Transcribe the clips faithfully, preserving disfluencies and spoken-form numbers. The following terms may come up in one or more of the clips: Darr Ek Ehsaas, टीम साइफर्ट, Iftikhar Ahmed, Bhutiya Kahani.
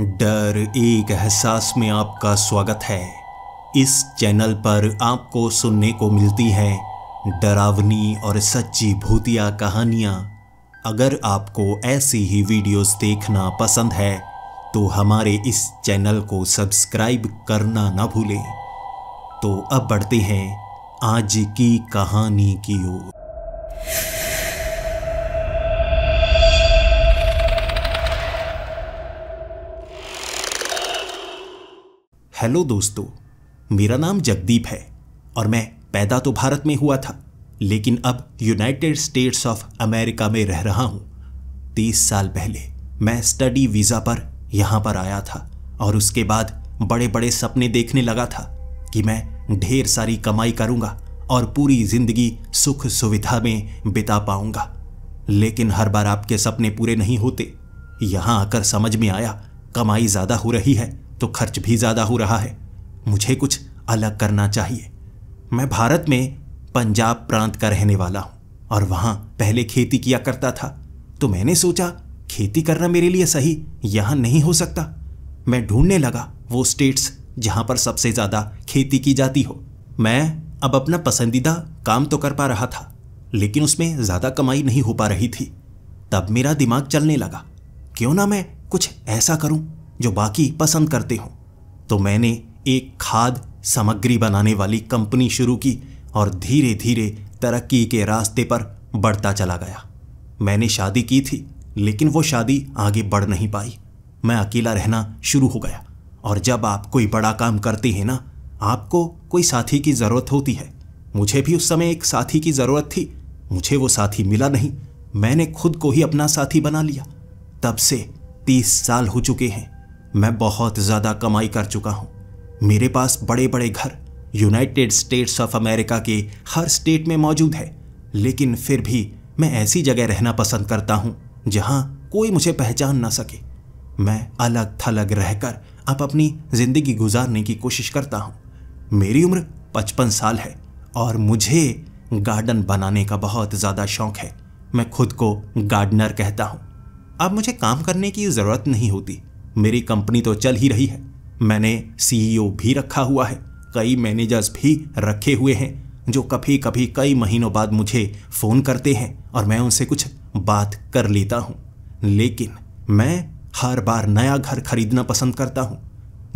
डर एक एहसास में आपका स्वागत है। इस चैनल पर आपको सुनने को मिलती हैं डरावनी और सच्ची भूतिया कहानियाँ। अगर आपको ऐसी ही वीडियोस देखना पसंद है तो हमारे इस चैनल को सब्सक्राइब करना ना भूलें। तो अब बढ़ते हैं आज की कहानी की ओर। हेलो दोस्तों, मेरा नाम जगदीप है और मैं पैदा तो भारत में हुआ था लेकिन अब यूनाइटेड स्टेट्स ऑफ अमेरिका में रह रहा हूँ। तीस साल पहले मैं स्टडी वीज़ा पर यहाँ पर आया था और उसके बाद बड़े बड़े सपने देखने लगा था कि मैं ढेर सारी कमाई करूँगा और पूरी ज़िंदगी सुख सुविधा में बिता पाऊँगा। लेकिन हर बार आपके सपने पूरे नहीं होते। यहाँ आकर समझ में आया कमाई ज़्यादा हो रही है तो खर्च भी ज़्यादा हो रहा है, मुझे कुछ अलग करना चाहिए। मैं भारत में पंजाब प्रांत का रहने वाला हूँ और वहाँ पहले खेती किया करता था, तो मैंने सोचा खेती करना मेरे लिए सही यहाँ नहीं हो सकता। मैं ढूंढने लगा वो स्टेट्स जहाँ पर सबसे ज़्यादा खेती की जाती हो। मैं अब अपना पसंदीदा काम तो कर पा रहा था लेकिन उसमें ज़्यादा कमाई नहीं हो पा रही थी। तब मेरा दिमाग चलने लगा, क्यों ना मैं कुछ ऐसा करूँ जो बाकी पसंद करते हो। तो मैंने एक खाद सामग्री बनाने वाली कंपनी शुरू की और धीरे धीरे तरक्की के रास्ते पर बढ़ता चला गया। मैंने शादी की थी लेकिन वो शादी आगे बढ़ नहीं पाई। मैं अकेला रहना शुरू हो गया। और जब आप कोई बड़ा काम करते हैं ना, आपको कोई साथी की ज़रूरत होती है। मुझे भी उस समय एक साथी की ज़रूरत थी, मुझे वो साथी मिला नहीं। मैंने खुद को ही अपना साथी बना लिया। तब से तीस साल हो चुके हैं। मैं बहुत ज़्यादा कमाई कर चुका हूँ। मेरे पास बड़े बड़े घर यूनाइटेड स्टेट्स ऑफ अमेरिका के हर स्टेट में मौजूद है। लेकिन फिर भी मैं ऐसी जगह रहना पसंद करता हूँ जहाँ कोई मुझे पहचान ना सके। मैं अलग थलग रहकर अब अपनी ज़िंदगी गुजारने की कोशिश करता हूँ। मेरी उम्र पचपन साल है और मुझे गार्डन बनाने का बहुत ज़्यादा शौक़ है। मैं खुद को गार्डनर कहता हूँ। अब मुझे काम करने की ज़रूरत नहीं होती, मेरी कंपनी तो चल ही रही है। मैंने सीईओ भी रखा हुआ है, कई मैनेजर्स भी रखे हुए हैं जो कभी कभी कई महीनों बाद मुझे फ़ोन करते हैं और मैं उनसे कुछ बात कर लेता हूँ। लेकिन मैं हर बार नया घर खरीदना पसंद करता हूँ।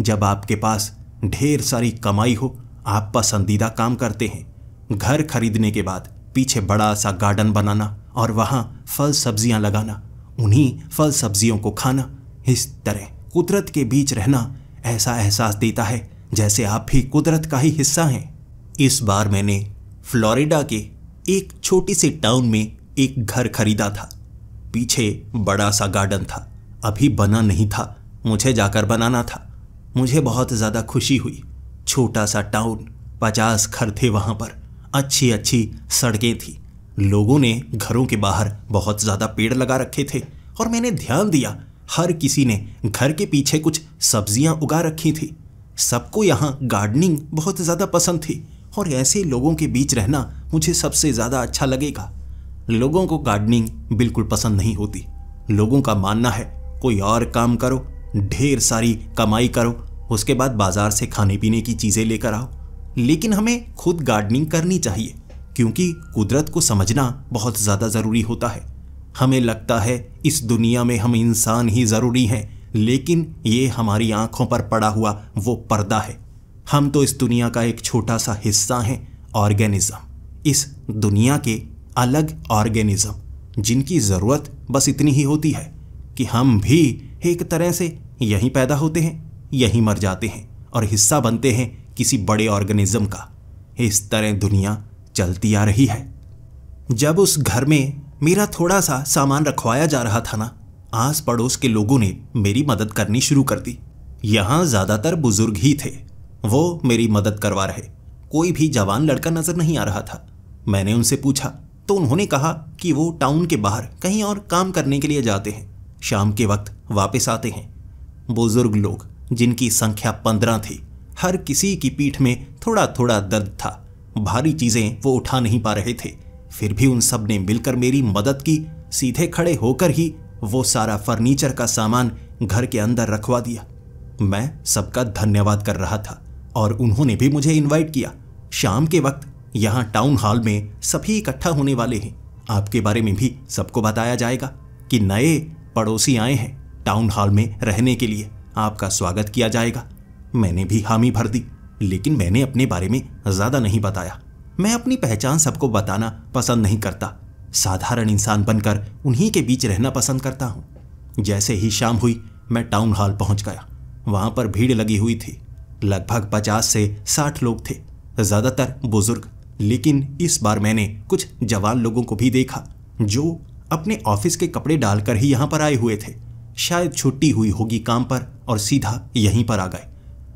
जब आपके पास ढेर सारी कमाई हो, आप पसंदीदा काम करते हैं। घर खरीदने के बाद पीछे बड़ा सा गार्डन बनाना और वहाँ फल सब्जियाँ लगाना, उन्हीं फल सब्जियों को खाना, इस तरह कुदरत के बीच रहना ऐसा एहसास देता है जैसे आप भी कुदरत का ही हिस्सा हैं। इस बार मैंने फ्लोरिडा के एक छोटी सी टाउन में एक घर खरीदा था। पीछे बड़ा सा गार्डन था, अभी बना नहीं था, मुझे जाकर बनाना था। मुझे बहुत ज़्यादा खुशी हुई। छोटा सा टाउन, पचास घर थे वहाँ पर, अच्छी अच्छी सड़कें थी। लोगों ने घरों के बाहर बहुत ज़्यादा पेड़ लगा रखे थे और मैंने ध्यान दिया हर किसी ने घर के पीछे कुछ सब्जियां उगा रखी थी। सबको यहाँ गार्डनिंग बहुत ज़्यादा पसंद थी और ऐसे लोगों के बीच रहना मुझे सबसे ज़्यादा अच्छा लगेगा। लोगों को गार्डनिंग बिल्कुल पसंद नहीं होती। लोगों का मानना है कोई और काम करो, ढेर सारी कमाई करो, उसके बाद बाजार से खाने पीने की चीज़ें लेकर आओ। लेकिन हमें खुद गार्डनिंग करनी चाहिए क्योंकि कुदरत को समझना बहुत ज़्यादा ज़रूरी होता है। हमें लगता है इस दुनिया में हम इंसान ही ज़रूरी हैं, लेकिन ये हमारी आँखों पर पड़ा हुआ वो पर्दा है। हम तो इस दुनिया का एक छोटा सा हिस्सा हैं, ऑर्गेनिज़म, इस दुनिया के अलग ऑर्गेनिज़म जिनकी ज़रूरत बस इतनी ही होती है कि हम भी एक तरह से यहीं पैदा होते हैं, यहीं मर जाते हैं और हिस्सा बनते हैं किसी बड़े ऑर्गेनिज़म का। इस तरह दुनिया चलती आ रही है। जब उस घर में मेरा थोड़ा सा सामान रखवाया जा रहा था ना, आस पड़ोस के लोगों ने मेरी मदद करनी शुरू कर दी। यहाँ ज़्यादातर बुजुर्ग ही थे, वो मेरी मदद करवा रहे। कोई भी जवान लड़का नज़र नहीं आ रहा था। मैंने उनसे पूछा तो उन्होंने कहा कि वो टाउन के बाहर कहीं और काम करने के लिए जाते हैं, शाम के वक्त वापस आते हैं। बुजुर्ग लोग जिनकी संख्या पंद्रह थी, हर किसी की पीठ में थोड़ा थोड़ा दर्द था। भारी चीज़ें वो उठा नहीं पा रहे थे, फिर भी उन सब ने मिलकर मेरी मदद की। सीधे खड़े होकर ही वो सारा फर्नीचर का सामान घर के अंदर रखवा दिया। मैं सबका धन्यवाद कर रहा था और उन्होंने भी मुझे इनवाइट किया। शाम के वक्त यहाँ टाउन हॉल में सभी इकट्ठा होने वाले हैं। आपके बारे में भी सबको बताया जाएगा कि नए पड़ोसी आए हैं टाउन हॉल में रहने के लिए, आपका स्वागत किया जाएगा। मैंने भी हामी भर दी, लेकिन मैंने अपने बारे में ज़्यादा नहीं बताया। मैं अपनी पहचान सबको बताना पसंद नहीं करता। साधारण इंसान बनकर उन्हीं के बीच रहना पसंद करता हूँ। जैसे ही शाम हुई मैं टाउन हॉल पहुँच गया। वहाँ पर भीड़ लगी हुई थी, लगभग पचास से साठ लोग थे, ज़्यादातर बुजुर्ग। लेकिन इस बार मैंने कुछ जवान लोगों को भी देखा जो अपने ऑफिस के कपड़े डालकर ही यहाँ पर आए हुए थे। शायद छुट्टी हुई होगी काम पर और सीधा यहीं पर आ गए।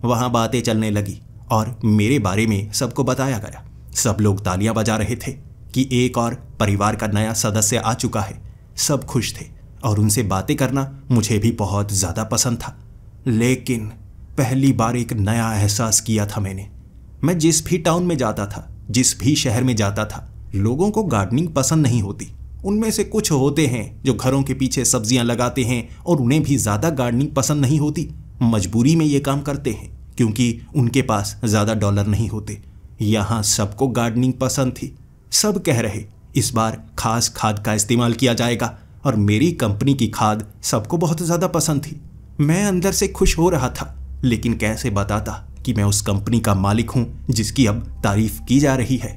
वहाँ बातें चलने लगी और मेरे बारे में सबको बताया गया। सब लोग तालियां बजा रहे थे कि एक और परिवार का नया सदस्य आ चुका है। सब खुश थे और उनसे बातें करना मुझे भी बहुत ज़्यादा पसंद था। लेकिन पहली बार एक नया एहसास किया था मैंने। मैं जिस भी टाउन में जाता था, जिस भी शहर में जाता था, लोगों को गार्डनिंग पसंद नहीं होती। उनमें से कुछ होते हैं जो घरों के पीछे सब्जियां लगाते हैं और उन्हें भी ज़्यादा गार्डनिंग पसंद नहीं होती। मजबूरी में ये काम करते हैं क्योंकि उनके पास ज़्यादा डॉलर नहीं होते। यहाँ सबको गार्डनिंग पसंद थी। सब कह रहे इस बार खास खाद का इस्तेमाल किया जाएगा और मेरी कंपनी की खाद सबको बहुत ज़्यादा पसंद थी। मैं अंदर से खुश हो रहा था, लेकिन कैसे बताता कि मैं उस कंपनी का मालिक हूँ जिसकी अब तारीफ की जा रही है।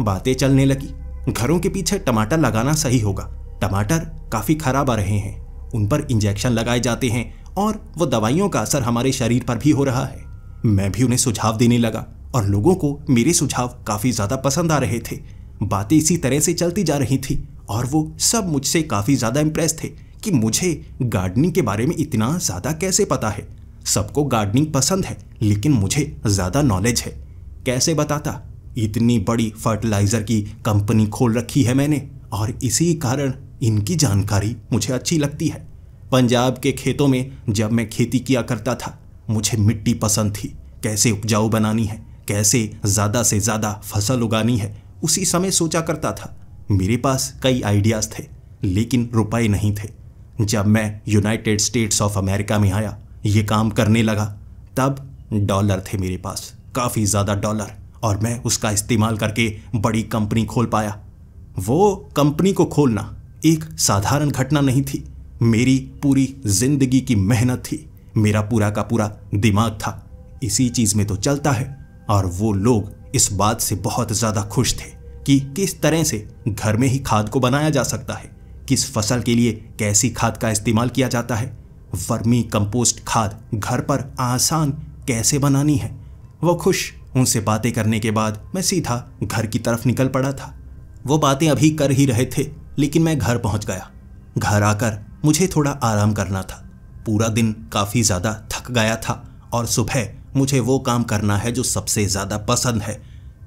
बातें चलने लगी। घरों के पीछे टमाटर लगाना सही होगा। टमाटर काफ़ी खराब आ रहे हैं, उन पर इंजेक्शन लगाए जाते हैं और वो दवाइयों का असर हमारे शरीर पर भी हो रहा है। मैं भी उन्हें सुझाव देने लगा और लोगों को मेरे सुझाव काफ़ी ज़्यादा पसंद आ रहे थे। बातें इसी तरह से चलती जा रही थी और वो सब मुझसे काफ़ी ज़्यादा इम्प्रेस थे कि मुझे गार्डनिंग के बारे में इतना ज़्यादा कैसे पता है। सबको गार्डनिंग पसंद है लेकिन मुझे ज़्यादा नॉलेज है। कैसे बताता, इतनी बड़ी फर्टिलाइज़र की कंपनी खोल रखी है मैंने और इसी कारण इनकी जानकारी मुझे अच्छी लगती है। पंजाब के खेतों में जब मैं खेती किया करता था, मुझे मिट्टी पसंद थी, कैसे उपजाऊ बनानी है, कैसे ज़्यादा से ज़्यादा फसल उगानी है, उसी समय सोचा करता था। मेरे पास कई आइडियाज़ थे लेकिन रुपए नहीं थे। जब मैं यूनाइटेड स्टेट्स ऑफ अमेरिका में आया, ये काम करने लगा, तब डॉलर थे मेरे पास, काफ़ी ज़्यादा डॉलर, और मैं उसका इस्तेमाल करके बड़ी कंपनी खोल पाया। वो कंपनी को खोलना एक साधारण घटना नहीं थी। मेरी पूरी जिंदगी की मेहनत थी, मेरा पूरा का पूरा दिमाग था इसी चीज़ में तो चलता है। और वो लोग इस बात से बहुत ज़्यादा खुश थे कि किस तरह से घर में ही खाद को बनाया जा सकता है, किस फसल के लिए कैसी खाद का इस्तेमाल किया जाता है, वर्मी कंपोस्ट खाद घर पर आसान कैसे बनानी है। वो खुश। उनसे बातें करने के बाद मैं सीधा घर की तरफ निकल पड़ा था। वो बातें अभी कर ही रहे थे लेकिन मैं घर पहुंच गया। घर आकर मुझे थोड़ा आराम करना था। पूरा दिन काफ़ी ज़्यादा थक गया था और सुबह मुझे वो काम करना है जो सबसे ज़्यादा पसंद है।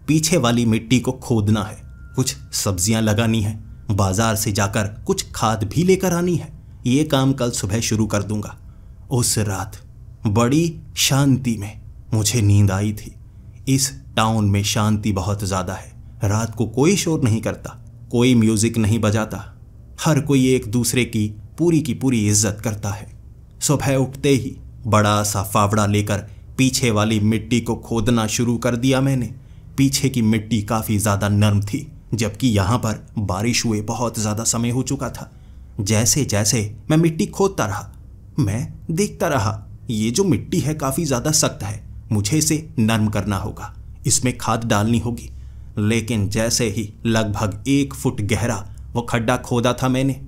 पीछे वाली मिट्टी को खोदना है, कुछ सब्जियां लगानी है, बाज़ार से जाकर कुछ खाद भी लेकर आनी है। ये काम कल सुबह शुरू कर दूंगा। उस रात बड़ी शांति में मुझे नींद आई थी। इस टाउन में शांति बहुत ज़्यादा है। रात को कोई शोर नहीं करता, कोई म्यूज़िक नहीं बजाता, हर कोई एक दूसरे की पूरी की पूरी इज्जत करता है। सुबह उठते ही बड़ा सा फावड़ा लेकर पीछे वाली मिट्टी को खोदना शुरू कर दिया मैंने। पीछे की मिट्टी काफ़ी ज़्यादा नरम थी, जबकि यहाँ पर बारिश हुए बहुत ज़्यादा समय हो चुका था। जैसे जैसे मैं मिट्टी खोदता रहा, मैं देखता रहा ये जो मिट्टी है काफ़ी ज़्यादा सख्त है, मुझे इसे नरम करना होगा, इसमें खाद डालनी होगी। लेकिन जैसे ही लगभग एक फुट गहरा वो खड्डा खोदा था मैंने,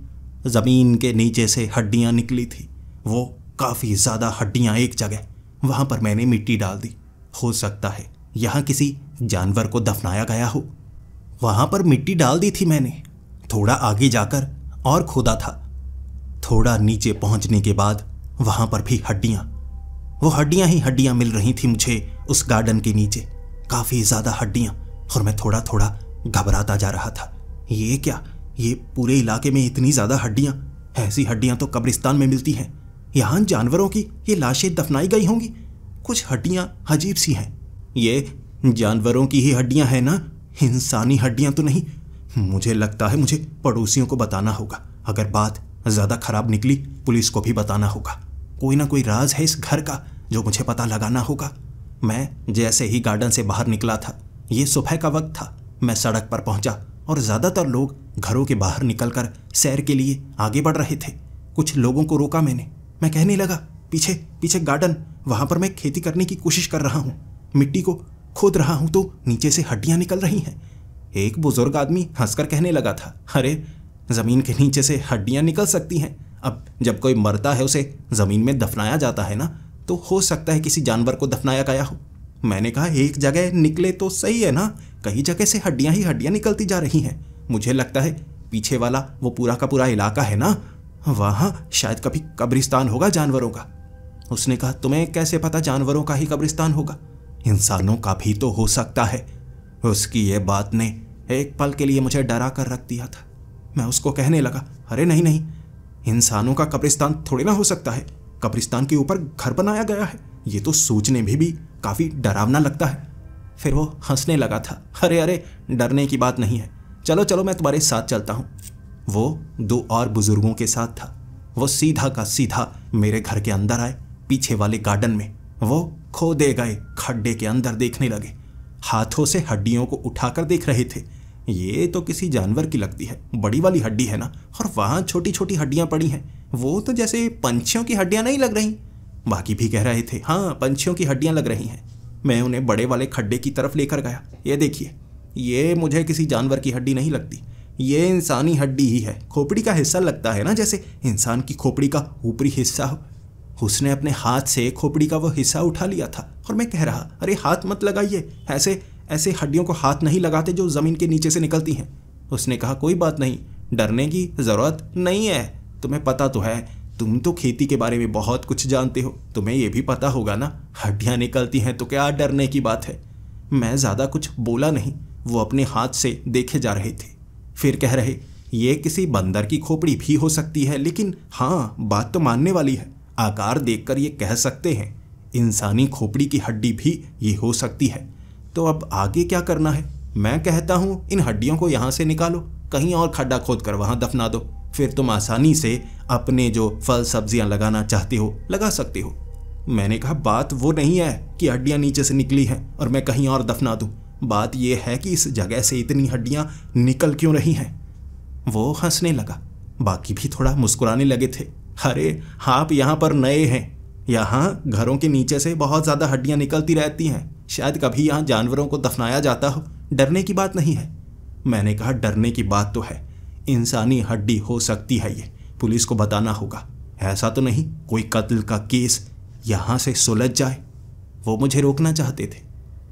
ज़मीन के नीचे से हड्डियाँ निकली थी, वो काफ़ी ज़्यादा हड्डियाँ एक जगह। वहाँ पर मैंने मिट्टी डाल दी। हो सकता है यहाँ किसी जानवर को दफनाया गया हो। वहाँ पर मिट्टी डाल दी थी मैंने। थोड़ा आगे जाकर और खोदा था। थोड़ा नीचे पहुँचने के बाद वहाँ पर भी हड्डियाँ, वो हड्डियाँ ही हड्डियाँ मिल रही थी मुझे। उस गार्डन के नीचे काफ़ी ज़्यादा हड्डियाँ, और मैं थोड़ा थोड़ा घबराता जा रहा था। ये क्या, ये पूरे इलाके में इतनी ज़्यादा हड्डियाँ? ऐसी हड्डियाँ तो कब्रिस्तान में मिलती हैं। यहाँ जानवरों की ये लाशें दफनाई गई होंगी। कुछ हड्डियाँ अजीब सी हैं। ये जानवरों की ही हड्डियाँ हैं ना, इंसानी हड्डियाँ तो नहीं। मुझे लगता है मुझे पड़ोसियों को बताना होगा। अगर बात ज़्यादा खराब निकली पुलिस को भी बताना होगा। कोई ना कोई राज है इस घर का जो मुझे पता लगाना होगा। मैं जैसे ही गार्डन से बाहर निकला था, ये सुबह का वक्त था, मैं सड़क पर पहुंचा और ज़्यादातर लोग घरों के बाहर निकलकर सैर के लिए आगे बढ़ रहे थे। कुछ लोगों को रोका मैंने। मैं कहने लगा, पीछे पीछे गार्डन, वहाँ पर मैं खेती करने की कोशिश कर रहा हूँ, मिट्टी को खोद रहा हूँ तो नीचे से हड्डियाँ निकल रही हैं। एक बुजुर्ग आदमी हंसकर कहने लगा था, अरे ज़मीन के नीचे से हड्डियाँ निकल सकती हैं। अब जब कोई मरता है उसे ज़मीन में दफनाया जाता है ना, तो हो सकता है किसी जानवर को दफनाया गया हो। मैंने कहा, एक जगह निकले तो सही है ना, कई जगह से हड्डियाँ ही हड्डियाँ निकलती जा रही हैं। मुझे लगता है पीछे वाला वो पूरा का पूरा इलाका है ना, वहाँ शायद कभी कब्रिस्तान होगा जानवरों का। उसने कहा, तुम्हें कैसे पता जानवरों का ही कब्रिस्तान होगा, इंसानों का भी तो हो सकता है। उसकी ये बात ने एक पल के लिए मुझे डरा कर रख दिया था। मैं उसको कहने लगा, अरे नहीं नहीं, इंसानों का कब्रिस्तान थोड़े ना हो सकता है, कब्रिस्तान के ऊपर घर बनाया गया है। ये तो सोचने में भी, भी काफ़ी डरावना लगता है। फिर वो हंसने लगा था, अरे अरे डरने की बात नहीं है, चलो चलो मैं तुम्हारे साथ चलता हूँ। वो दो और बुजुर्गों के साथ था। वो सीधा का सीधा मेरे घर के अंदर आए, पीछे वाले गार्डन में वो खोदे गए खड्डे के अंदर देखने लगे, हाथों से हड्डियों को उठाकर देख रहे थे। ये तो किसी जानवर की लगती है, बड़ी वाली हड्डी है ना, और वहाँ छोटी छोटी हड्डियाँ पड़ी हैं, वो तो जैसे पंछियों की हड्डियाँ नहीं लग रही। बाकी भी कह रहे थे, हाँ पंछियों की हड्डियाँ लग रही हैं। मैं उन्हें बड़े वाले खड्डे की तरफ लेकर गया। ये देखिए, ये मुझे किसी जानवर की हड्डी नहीं लगती, ये इंसानी हड्डी ही है, खोपड़ी का हिस्सा लगता है ना, जैसे इंसान की खोपड़ी का ऊपरी हिस्सा हो। उसने अपने हाथ से खोपड़ी का वो हिस्सा उठा लिया था और मैं कह रहा, अरे हाथ मत लगाइए, ऐसे ऐसे हड्डियों को हाथ नहीं लगाते जो ज़मीन के नीचे से निकलती हैं। उसने कहा, कोई बात नहीं, डरने की ज़रूरत नहीं है, तुम्हें पता तो है, तुम तो खेती के बारे में बहुत कुछ जानते हो, तुम्हें यह भी पता होगा ना, हड्डियाँ निकलती हैं तो क्या डरने की बात है। मैं ज़्यादा कुछ बोला नहीं। वो अपने हाथ से देखे जा रहे थे। फिर कह रहे, ये किसी बंदर की खोपड़ी भी हो सकती है, लेकिन हाँ बात तो मानने वाली है, आकार देखकर ये कह सकते हैं, इंसानी खोपड़ी की हड्डी भी ये हो सकती है। तो अब आगे क्या करना है? मैं कहता हूँ इन हड्डियों को यहाँ से निकालो, कहीं और खड्डा खोद कर वहाँ दफना दो, फिर तुम आसानी से अपने जो फल सब्जियाँ लगाना चाहते हो लगा सकते हो। मैंने कहा, बात वो नहीं है कि हड्डियाँ नीचे से निकली हैं और मैं कहीं और दफना दूँ, बात यह है कि इस जगह से इतनी हड्डियाँ निकल क्यों रही हैं। वो हंसने लगा, बाकी भी थोड़ा मुस्कुराने लगे थे। अरे आप यहाँ पर नए हैं, यहाँ घरों के नीचे से बहुत ज़्यादा हड्डियाँ निकलती रहती हैं, शायद कभी यहाँ जानवरों को दफनाया जाता हो, डरने की बात नहीं है। मैंने कहा, डरने की बात तो है, इंसानी हड्डी हो सकती है, ये पुलिस को बताना होगा, ऐसा तो नहीं कोई कत्ल का केस यहाँ से सुलझ जाए। वो मुझे रोकना चाहते थे,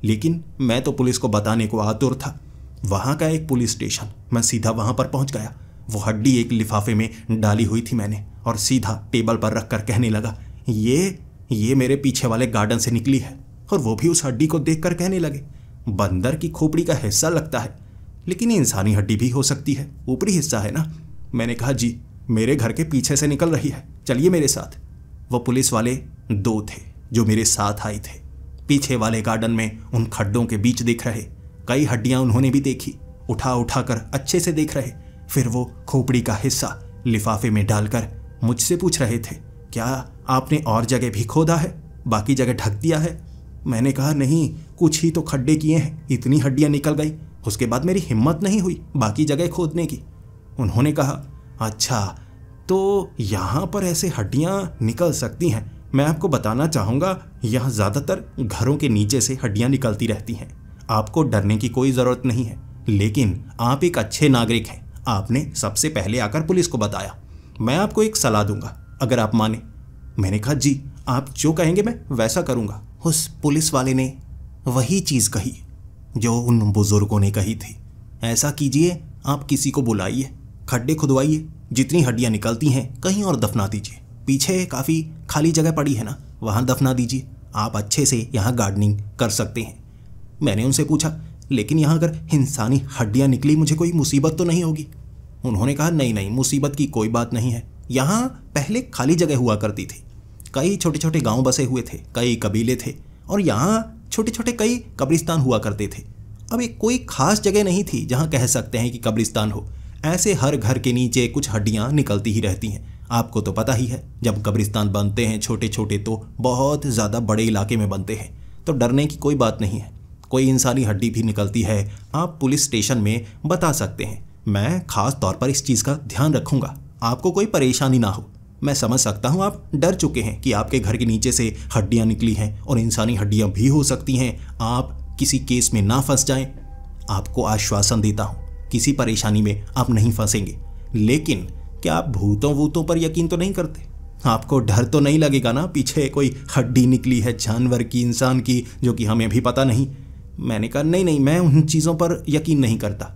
लेकिन मैं तो पुलिस को बताने को आतुर था। वहाँ का एक पुलिस स्टेशन, मैं सीधा वहाँ पर पहुँच गया। वो हड्डी एक लिफाफे में डाली हुई थी मैंने, और सीधा टेबल पर रख कर कहने लगा, ये ये मेरे पीछे वाले गार्डन से निकली है। और वो भी उस हड्डी को देखकर कहने लगे, बंदर की खोपड़ी का हिस्सा लगता है, लेकिन इंसानी हड्डी भी हो सकती है, ऊपरी हिस्सा है ना। मैंने कहा, जी मेरे घर के पीछे से निकल रही है, चलिए मेरे साथ। वो पुलिस वाले दो थे जो मेरे साथ आए थे, पीछे वाले गार्डन में उन खड्डों के बीच देख रहे। कई हड्डियाँ उन्होंने भी देखी, उठा उठा कर अच्छे से देख रहे। फिर वो खोपड़ी का हिस्सा लिफाफे में डालकर मुझसे पूछ रहे थे, क्या आपने और जगह भी खोदा है, बाकी जगह ढक दिया है? मैंने कहा, नहीं कुछ ही तो खड्डे किए हैं, इतनी हड्डियाँ निकल गई, उसके बाद मेरी हिम्मत नहीं हुई बाकी जगह खोदने की। उन्होंने कहा, अच्छा तो यहाँ पर ऐसे हड्डियाँ निकल सकती हैं। मैं आपको बताना चाहूँगा, यहाँ ज़्यादातर घरों के नीचे से हड्डियाँ निकलती रहती हैं, आपको डरने की कोई ज़रूरत नहीं है। लेकिन आप एक अच्छे नागरिक हैं, आपने सबसे पहले आकर पुलिस को बताया, मैं आपको एक सलाह दूंगा अगर आप माने। मैंने कहा, जी आप जो कहेंगे मैं वैसा करूंगा। उस पुलिस वाले ने वही चीज़ कही जो उन बुजुर्गों ने कही थी, ऐसा कीजिए आप किसी को बुलाइए, खड्डे खुदवाइए, जितनी हड्डियां निकलती हैं कहीं और दफना दीजिए, पीछे काफ़ी खाली जगह पड़ी है ना, वहाँ दफना दीजिए, आप अच्छे से यहाँ गार्डनिंग कर सकते हैं। मैंने उनसे पूछा, लेकिन यहाँ अगर इंसानी हड्डियाँ निकली मुझे कोई मुसीबत तो नहीं होगी? उन्होंने कहा, नहीं नहीं मुसीबत की कोई बात नहीं है, यहाँ पहले खाली जगह हुआ करती थी, कई छोटे छोटे गांव बसे हुए थे, कई कबीले थे, और यहाँ छोटे छोटे कई कब्रिस्तान हुआ करते थे। अब एक कोई खास जगह नहीं थी जहाँ कह सकते हैं कि कब्रिस्तान हो, ऐसे हर घर के नीचे कुछ हड्डियाँ निकलती ही रहती हैं। आपको तो पता ही है, जब कब्रिस्तान बनते हैं छोटे छोटे तो बहुत ज़्यादा बड़े इलाके में बनते हैं, तो डरने की कोई बात नहीं है। कोई इंसानी हड्डी भी निकलती है आप पुलिस स्टेशन में बता सकते हैं। मैं ख़ास तौर पर इस चीज़ का ध्यान रखूँगा, आपको कोई परेशानी ना हो। मैं समझ सकता हूँ आप डर चुके हैं कि आपके घर के नीचे से हड्डियाँ निकली हैं और इंसानी हड्डियाँ भी हो सकती हैं, आप किसी केस में ना फंस जाएं। आपको आश्वासन देता हूँ किसी परेशानी में आप नहीं फंसेंगे। लेकिन क्या आप भूतों वूतों पर यकीन तो नहीं करते? आपको डर तो नहीं लगेगा ना पीछे कोई हड्डी निकली है जानवर की, इंसान की, जो कि हमें भी पता नहीं। मैंने कहा नहीं नहीं, मैं उन चीज़ों पर यकीन नहीं करता।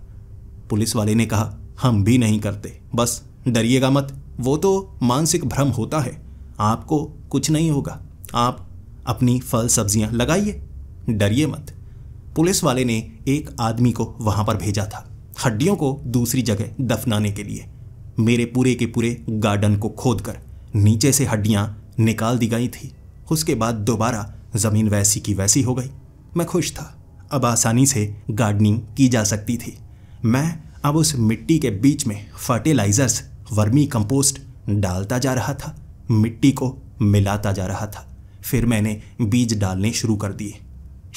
पुलिस वाले ने कहा हम भी नहीं करते, बस डरिएगा मत, वो तो मानसिक भ्रम होता है, आपको कुछ नहीं होगा, आप अपनी फल सब्जियां लगाइए, डरिए मत। पुलिस वाले ने एक आदमी को वहां पर भेजा था हड्डियों को दूसरी जगह दफनाने के लिए। मेरे पूरे के पूरे गार्डन को खोदकर नीचे से हड्डियां निकाल दी गई थी। उसके बाद दोबारा ज़मीन वैसी की वैसी हो गई। मैं खुश था, अब आसानी से गार्डनिंग की जा सकती थी। मैं अब उस मिट्टी के बीच में फर्टिलाइजर्स, वर्मी कंपोस्ट डालता जा रहा था, मिट्टी को मिलाता जा रहा था। फिर मैंने बीज डालने शुरू कर दिए।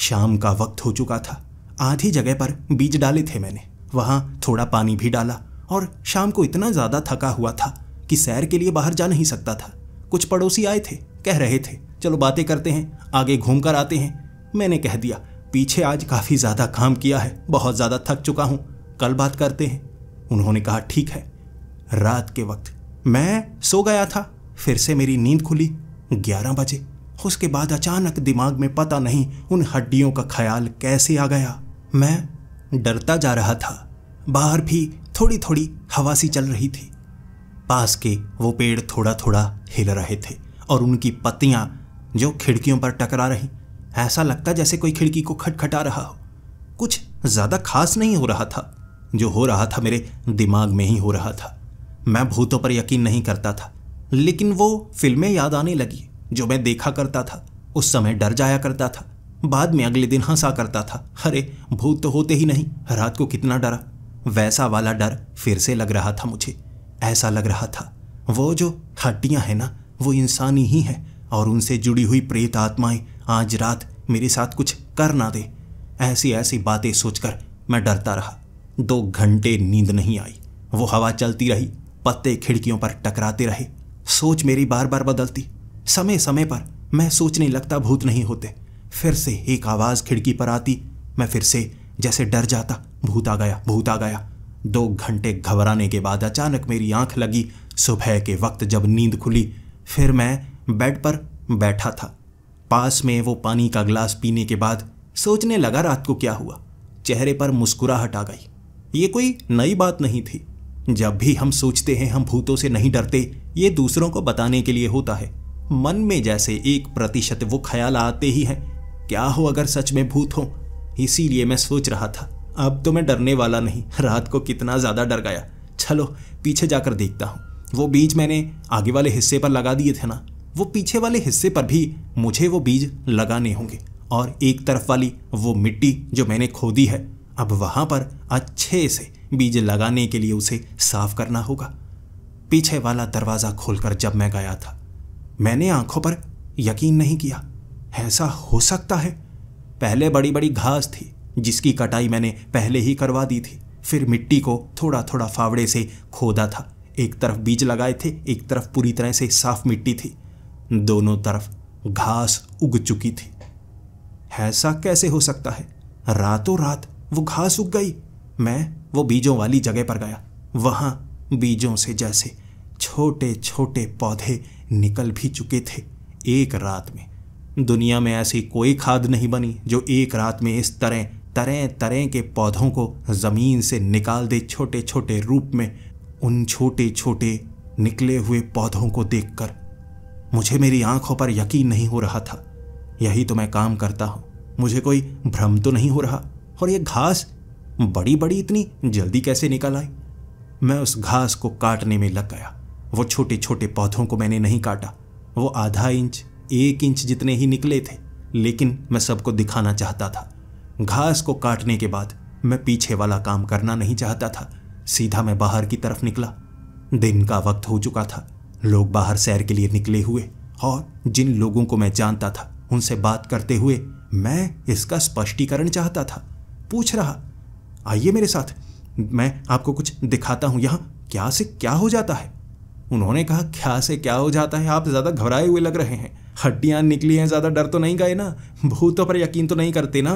शाम का वक्त हो चुका था, आधी जगह पर बीज डाले थे मैंने, वहाँ थोड़ा पानी भी डाला। और शाम को इतना ज़्यादा थका हुआ था कि सैर के लिए बाहर जा नहीं सकता था। कुछ पड़ोसी आए थे, कह रहे थे चलो बातें करते हैं, आगे घूम कर आते हैं। मैंने कह दिया पीछे आज काफ़ी ज़्यादा काम किया है, बहुत ज़्यादा थक चुका हूँ, कल बात करते हैं। उन्होंने कहा ठीक है। रात के वक्त मैं सो गया था, फिर से मेरी नींद खुली ग्यारह बजे। उसके बाद अचानक दिमाग में पता नहीं उन हड्डियों का ख्याल कैसे आ गया। मैं डरता जा रहा था, बाहर भी थोड़ी थोड़ी हवा सी चल रही थी। पास के वो पेड़ थोड़ा थोड़ा हिल रहे थे और उनकी पत्तियां जो खिड़कियों पर टकरा रही, ऐसा लगता जैसे कोई खिड़की को खटखटा रहा हो। कुछ ज़्यादा खास नहीं हो रहा था, जो हो रहा था मेरे दिमाग में ही हो रहा था। मैं भूतों पर यकीन नहीं करता था, लेकिन वो फिल्में याद आने लगी जो मैं देखा करता था। उस समय डर जाया करता था, बाद में अगले दिन हंसा करता था, अरे भूत तो होते ही नहीं, रात को कितना डरा। वैसा वाला डर फिर से लग रहा था मुझे। ऐसा लग रहा था वो जो हड्डियाँ हैं ना, वो इंसानी ही हैं और उनसे जुड़ी हुई प्रेत आत्माएं आज रात मेरे साथ कुछ कर ना दे। ऐसी ऐसी बातें सोचकर मैं डरता रहा। दो घंटे नींद नहीं आई, वो हवा चलती रही, पत्ते खिड़कियों पर टकराते रहे। सोच मेरी बार बार बदलती, समय समय पर मैं सोचने लगता भूत नहीं होते। फिर से एक आवाज़ खिड़की पर आती, मैं फिर से जैसे डर जाता, भूत आ गया, भूत आ गया। दो घंटे घबराने के बाद अचानक मेरी आंख लगी। सुबह के वक्त जब नींद खुली, फिर मैं बेड पर बैठा था। पास में वो पानी का गिलास पीने के बाद सोचने लगा रात को क्या हुआ। चेहरे पर मुस्कुराहट आ गई। ये कोई नई बात नहीं थी, जब भी हम सोचते हैं हम भूतों से नहीं डरते, ये दूसरों को बताने के लिए होता है। मन में जैसे एक प्रतिशत वो ख्याल आते ही हैं, क्या हो अगर सच में भूत हो। इसीलिए मैं सोच रहा था अब तो मैं डरने वाला नहीं, रात को कितना ज़्यादा डर गया। चलो पीछे जाकर देखता हूँ। वो बीज मैंने आगे वाले हिस्से पर लगा दिए थे ना, वो पीछे वाले हिस्से पर भी मुझे वो बीज लगाने होंगे। और एक तरफ वाली वो मिट्टी जो मैंने खोदी है, अब वहाँ पर अच्छे से बीज लगाने के लिए उसे साफ करना होगा। पीछे वाला दरवाज़ा खोलकर जब मैं गया था, मैंने आंखों पर यकीन नहीं किया, ऐसा हो सकता है। पहले बड़ी बड़ी घास थी जिसकी कटाई मैंने पहले ही करवा दी थी। फिर मिट्टी को थोड़ा थोड़ा फावड़े से खोदा था, एक तरफ बीज लगाए थे, एक तरफ पूरी तरह से साफ मिट्टी थी, दोनों तरफ घास उग चुकी थी। ऐसा कैसे हो सकता है, रातों रात वो घास उग गई। मैं वो बीजों वाली जगह पर गया, वहाँ बीजों से जैसे छोटे छोटे पौधे निकल भी चुके थे एक रात में। दुनिया में ऐसी कोई खाद नहीं बनी जो एक रात में इस तरह तरह तरह के पौधों को ज़मीन से निकाल दे छोटे छोटे रूप में। उन छोटे छोटे निकले हुए पौधों को देखकर मुझे मेरी आंखों पर यकीन नहीं हो रहा था। यही तो मैं काम करता हूँ, मुझे कोई भ्रम तो नहीं हो रहा। और ये घास बड़ी बड़ी इतनी जल्दी कैसे निकल आई। मैं उस घास को काटने में लग गया। वो छोटे छोटे पौधों को मैंने नहीं काटा, वो आधा इंच एक इंच जितने ही निकले थे, लेकिन मैं सबको दिखाना चाहता था। घास को काटने के बाद मैं पीछे वाला काम करना नहीं चाहता था, सीधा मैं बाहर की तरफ निकला। दिन का वक्त हो चुका था, लोग बाहर सैर के लिए निकले हुए और जिन लोगों को मैं जानता था उनसे बात करते हुए मैं इसका स्पष्टीकरण चाहता था, पूछ रहा, आइए मेरे साथ, मैं आपको कुछ दिखाता हूँ यहाँ क्या से क्या हो जाता है। उन्होंने कहा, क्या से क्या हो जाता है? आप ज़्यादा घबराए हुए लग रहे हैं, हड्डियाँ निकली हैं, ज़्यादा डर तो नहीं गए ना, भूतों पर यकीन तो नहीं करते ना?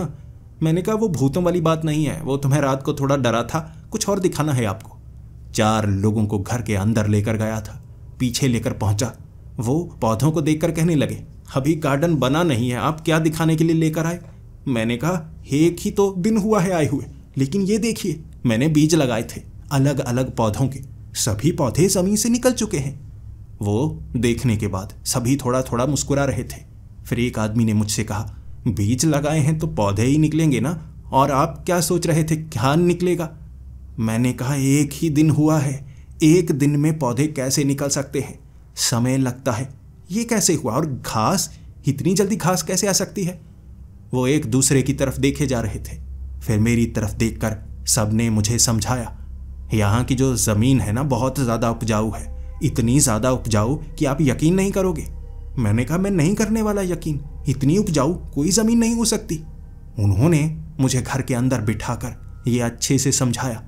मैंने कहा, वो भूतों वाली बात नहीं है, वो तुम्हें रात को थोड़ा डरा था, कुछ और दिखाना है आपको। चार लोगों को घर के अंदर लेकर गया था, पीछे लेकर पहुंचा। वो पौधों को देखकर कहने लगे, अभी गार्डन बना नहीं है, आप क्या दिखाने के लिए लेकर आए? मैंने कहा, एक ही तो दिन हुआ है आए हुए, लेकिन ये देखिए, मैंने बीज लगाए थे अलग अलग पौधों के, सभी पौधे जमीन से निकल चुके हैं। वो देखने के बाद सभी थोड़ा थोड़ा मुस्कुरा रहे थे। फिर एक आदमी ने मुझसे कहा, बीज लगाए हैं तो पौधे ही निकलेंगे ना, और आप क्या सोच रहे थे क्या निकलेगा? मैंने कहा, एक ही दिन हुआ है, एक दिन में पौधे कैसे निकल सकते हैं, समय लगता है, ये कैसे हुआ? और घास, इतनी जल्दी घास कैसे आ सकती है? वो एक दूसरे की तरफ देखे जा रहे थे। फिर मेरी तरफ देखकर सबने मुझे समझाया, यहाँ की जो ज़मीन है ना बहुत ज़्यादा उपजाऊ है, इतनी ज़्यादा उपजाऊ कि आप यकीन नहीं करोगे। मैंने कहा, मैं नहीं करने वाला यकीन, इतनी उपजाऊ कोई ज़मीन नहीं हो सकती। उन्होंने मुझे घर के अंदर बिठाकर ये अच्छे से समझाया,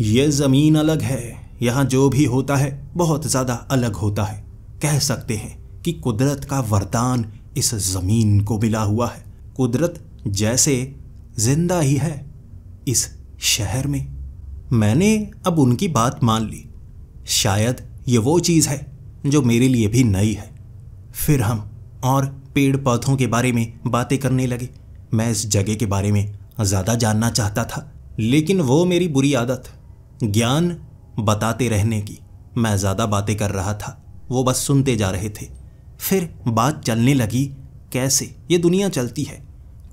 यह ज़मीन अलग है, यहाँ जो भी होता है बहुत ज़्यादा अलग होता है। कह सकते हैं कि कुदरत का वरदान इस ज़मीन को मिला हुआ है, कुदरत जैसे जिंदा ही है इस शहर में। मैंने अब उनकी बात मान ली, शायद ये वो चीज़ है जो मेरे लिए भी नई है। फिर हम और पेड़ पौधों के बारे में बातें करने लगे। मैं इस जगह के बारे में ज़्यादा जानना चाहता था, लेकिन वो मेरी बुरी आदत, ज्ञान बताते रहने की, मैं ज़्यादा बातें कर रहा था, वो बस सुनते जा रहे थे। फिर बात चलने लगी, कैसे ये दुनिया चलती है।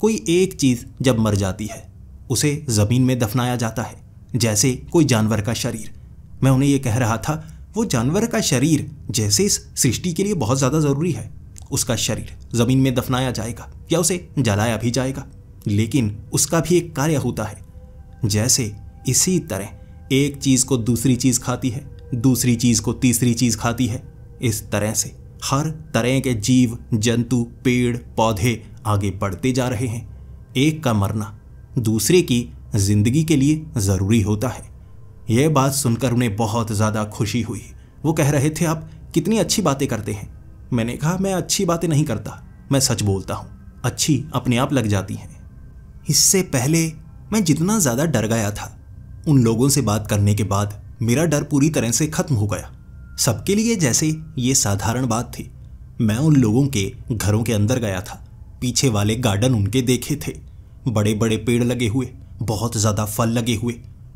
कोई एक चीज़ जब मर जाती है उसे ज़मीन में दफनाया जाता है, जैसे कोई जानवर का शरीर। मैं उन्हें ये कह रहा था, वो जानवर का शरीर जैसे इस सृष्टि के लिए बहुत ज़्यादा ज़रूरी है, उसका शरीर ज़मीन में दफनाया जाएगा या उसे जलाया भी जाएगा, लेकिन उसका भी एक कार्य होता है। जैसे इसी तरह एक चीज़ को दूसरी चीज़ खाती है, दूसरी चीज़ को तीसरी चीज़ खाती है। इस तरह से हर तरह के जीव जंतु पेड़ पौधे आगे बढ़ते जा रहे हैं। एक का मरना दूसरे की जिंदगी के लिए ज़रूरी होता है। यह बात सुनकर उन्हें बहुत ज़्यादा खुशी हुई। वो कह रहे थे, आप कितनी अच्छी बातें करते हैं। मैंने कहा, मैं अच्छी बातें नहीं करता, मैं सच बोलता हूँ, अच्छी अपने आप लग जाती हैं। इससे पहले मैं जितना ज़्यादा डर गया था, उन लोगों से बात करने के बाद मेरा डर पूरी तरह से खत्म हो गया। सबके लिए जैसे ये साधारण बात थी। मैं उन लोगों के घरों के अंदर गया था, पीछे वाले गार्डन उनके देखे थे, बड़े बड़े पेड़ लगे हुए, बहुत ज़्यादा फल लगे हुए।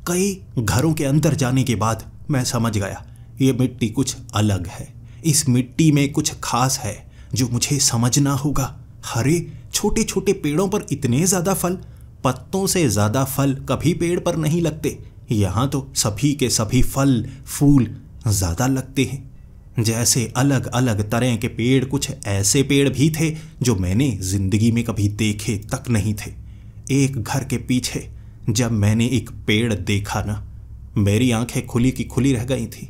कई घरों के अंदर जाने के बाद मैं समझ गया, ये मिट्टी कुछ अलग है, इस मिट्टी में कुछ खास है जो मुझे समझना होगा। हरे छोटे छोटे पेड़ों पर इतने ज़्यादा फल, पत्तों से ज़्यादा फल कभी पेड़ पर नहीं लगते, यहाँ तो सभी के सभी फल फूल ज़्यादा लगते हैं। जैसे अलग अलग तरह के पेड़, कुछ ऐसे पेड़ भी थे जो मैंने ज़िंदगी में कभी देखे तक नहीं थे। एक घर के पीछे जब मैंने एक पेड़ देखा ना, मेरी आंखें खुली की खुली रह गई थी।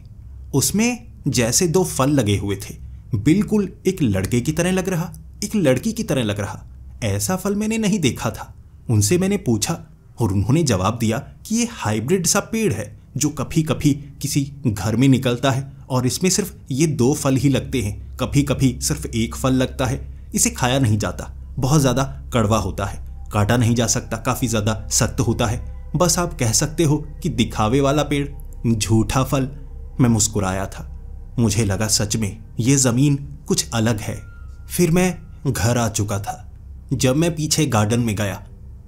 उसमें जैसे दो फल लगे हुए थे, बिल्कुल एक लड़के की तरह लग रहा, एक लड़की की तरह लग रहा। ऐसा फल मैंने नहीं देखा था। उनसे मैंने पूछा और उन्होंने जवाब दिया कि ये हाइब्रिड सा पेड़ है जो कभी कभी किसी घर में निकलता है और इसमें सिर्फ ये दो फल ही लगते हैं, कभी कभी सिर्फ एक फल लगता है। इसे खाया नहीं जाता, बहुत ज़्यादा कड़वा होता है, काटा नहीं जा सकता, काफ़ी ज़्यादा सख्त होता है। बस आप कह सकते हो कि दिखावे वाला पेड़, झूठा फल। मैं मुस्कुराया था, मुझे लगा सच में ये ज़मीन कुछ अलग है। फिर मैं घर आ चुका था। जब मैं पीछे गार्डन में गया,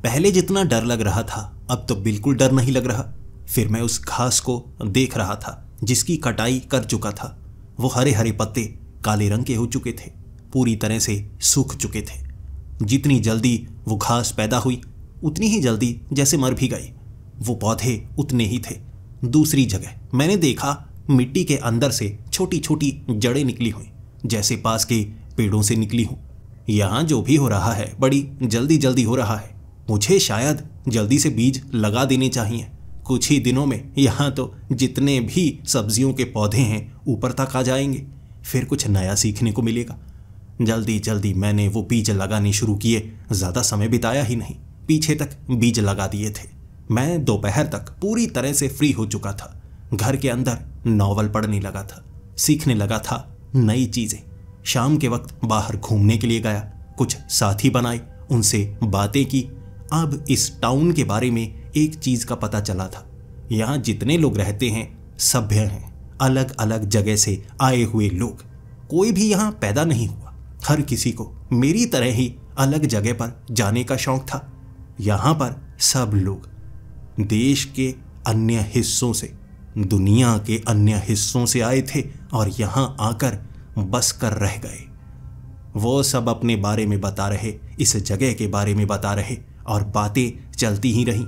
पहले जितना डर लग रहा था अब तो बिल्कुल डर नहीं लग रहा। फिर मैं उस घास को देख रहा था जिसकी कटाई कर चुका था। वो हरे हरे पत्ते काले रंग के हो चुके थे, पूरी तरह से सूख चुके थे। जितनी जल्दी वो घास पैदा हुई उतनी ही जल्दी जैसे मर भी गई। वो पौधे उतने ही थे। दूसरी जगह मैंने देखा मिट्टी के अंदर से छोटी छोटी जड़ें निकली हुई, जैसे पास के पेड़ों से निकली हों। यहाँ जो भी हो रहा है बड़ी जल्दी जल्दी हो रहा है। मुझे शायद जल्दी से बीज लगा देने चाहिए। कुछ ही दिनों में यहाँ तो जितने भी सब्जियों के पौधे हैं ऊपर तक आ जाएंगे। फिर कुछ नया सीखने को मिलेगा। जल्दी जल्दी मैंने वो बीज लगाने शुरू किए, ज़्यादा समय बिताया ही नहीं, पीछे तक बीज लगा दिए थे। मैं दोपहर तक पूरी तरह से फ्री हो चुका था। घर के अंदर नॉवल पढ़ने लगा था, सीखने लगा था नई चीज़ें। शाम के वक्त बाहर घूमने के लिए गया, कुछ साथी बनाए, उनसे बातें की। अब इस टाउन के बारे में एक चीज़ का पता चला था, यहाँ जितने लोग रहते हैं सभ्य हैं, अलग अलग जगह से आए हुए लोग। कोई भी यहाँ पैदा नहीं हुआ, हर किसी को मेरी तरह ही अलग जगह पर जाने का शौक था। यहाँ पर सब लोग देश के अन्य हिस्सों से, दुनिया के अन्य हिस्सों से आए थे और यहाँ आकर बस कर रह गए। वो सब अपने बारे में बता रहे, इस जगह के बारे में बता रहे और बातें चलती ही रहीं।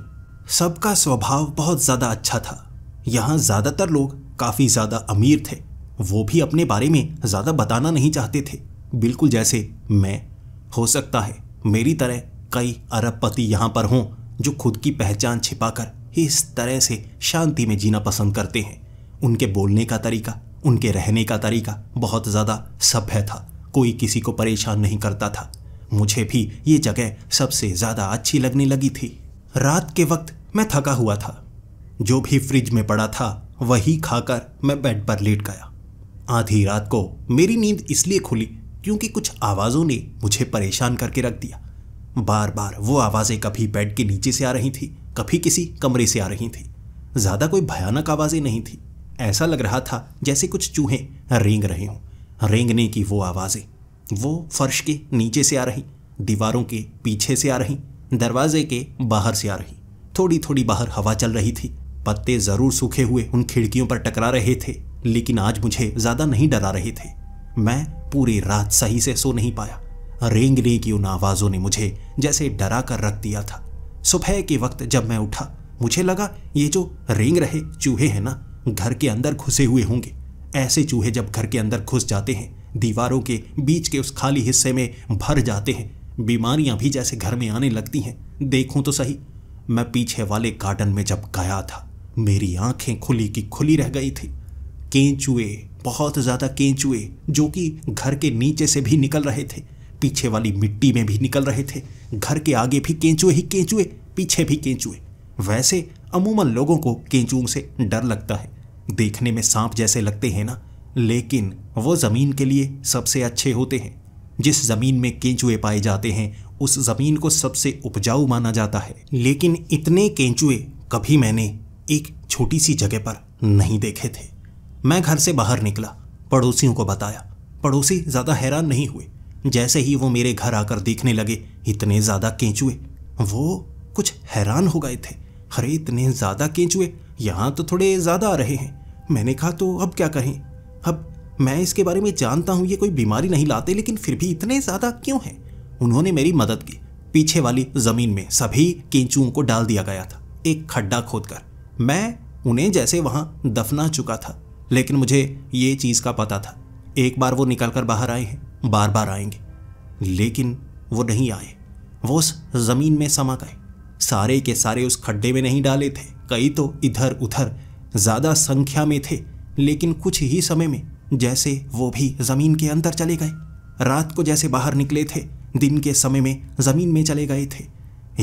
सबका स्वभाव बहुत ज़्यादा अच्छा था। यहाँ ज़्यादातर लोग काफ़ी ज़्यादा अमीर थे, वो भी अपने बारे में ज़्यादा बताना नहीं चाहते थे, बिल्कुल जैसे मैं। हो सकता है मेरी तरह कई अरबपति यहाँ पर हों जो खुद की पहचान छिपाकर इस तरह से शांति में जीना पसंद करते हैं। उनके बोलने का तरीका, उनके रहने का तरीका बहुत ज़्यादा सभ्य था, कोई किसी को परेशान नहीं करता था। मुझे भी ये जगह सबसे ज़्यादा अच्छी लगने लगी थी। रात के वक्त मैं थका हुआ था, जो भी फ्रिज में पड़ा था वही खाकर मैं बेड पर लेट गया। आधी रात को मेरी नींद इसलिए खुली क्योंकि कुछ आवाज़ों ने मुझे परेशान करके रख दिया। बार बार वो आवाज़ें कभी बेड के नीचे से आ रही थी, कभी किसी कमरे से आ रही थी। ज़्यादा कोई भयानक आवाज़ें नहीं थी, ऐसा लग रहा था जैसे कुछ चूहे रेंग रहे हों। रेंगने की वो आवाज़ें वो फर्श के नीचे से आ रही, दीवारों के पीछे से आ रही, दरवाजे के बाहर से आ रही। थोड़ी थोड़ी बाहर हवा चल रही थी, पत्ते ज़रूर सूखे हुए उन खिड़कियों पर टकरा रहे थे, लेकिन आज मुझे ज़्यादा नहीं डरा रहे थे। मैं पूरी रात सही से सो नहीं पाया, रेंगने की उन आवाज़ों ने मुझे जैसे डरा कर रख दिया था। सुबह के वक्त जब मैं उठा, मुझे लगा ये जो रेंग रहे चूहे हैं ना, घर के अंदर घुसे हुए होंगे। ऐसे चूहे जब घर के अंदर घुस जाते हैं, दीवारों के बीच के उस खाली हिस्से में भर जाते हैं, बीमारियां भी जैसे घर में आने लगती हैं। देखूं तो सही, मैं पीछे वाले गार्डन में जब गया था, मेरी आंखें खुली की खुली रह गई थी। केंचुए, बहुत ज़्यादा केंचुए, जो कि घर के नीचे से भी निकल रहे थे, पीछे वाली मिट्टी में भी निकल रहे थे। घर के आगे भी केंचुए ही केंचुए, पीछे भी केंचुए। वैसे अमूमन लोगों को केंचुओं से डर लगता है, देखने में सांप जैसे लगते हैं ना, लेकिन वो ज़मीन के लिए सबसे अच्छे होते हैं। जिस ज़मीन में केंचुए पाए जाते हैं उस ज़मीन को सबसे उपजाऊ माना जाता है। लेकिन इतने केंचुए कभी मैंने एक छोटी सी जगह पर नहीं देखे थे। मैं घर से बाहर निकला, पड़ोसियों को बताया। पड़ोसी ज़्यादा हैरान नहीं हुए, जैसे ही वो मेरे घर आकर देखने लगे इतने ज़्यादा केंचुए, वो कुछ हैरान हो गए थे। अरे इतने ज़्यादा केंचुए, यहाँ तो थोड़े ज़्यादा आ रहे हैं। मैंने कहा तो अब क्या कहें, अब मैं इसके बारे में जानता हूँ ये कोई बीमारी नहीं लाते, लेकिन फिर भी इतने ज़्यादा क्यों हैं। उन्होंने मेरी मदद की, पीछे वाली ज़मीन में सभी केंचुओं को डाल दिया गया था एक खड्डा खोदकर। मैं उन्हें जैसे वहाँ दफना चुका था, लेकिन मुझे ये चीज़ का पता था एक बार वो निकल कर बाहर आए हैं, बार बार आएंगे। लेकिन वो नहीं आए, वो उस ज़मीन में समा गए। सारे के सारे उस खड्डे में नहीं डाले थे, कई तो इधर उधर ज़्यादा संख्या में थे, लेकिन कुछ ही समय में जैसे वो भी ज़मीन के अंदर चले गए। रात को जैसे बाहर निकले थे, दिन के समय में ज़मीन में चले गए थे।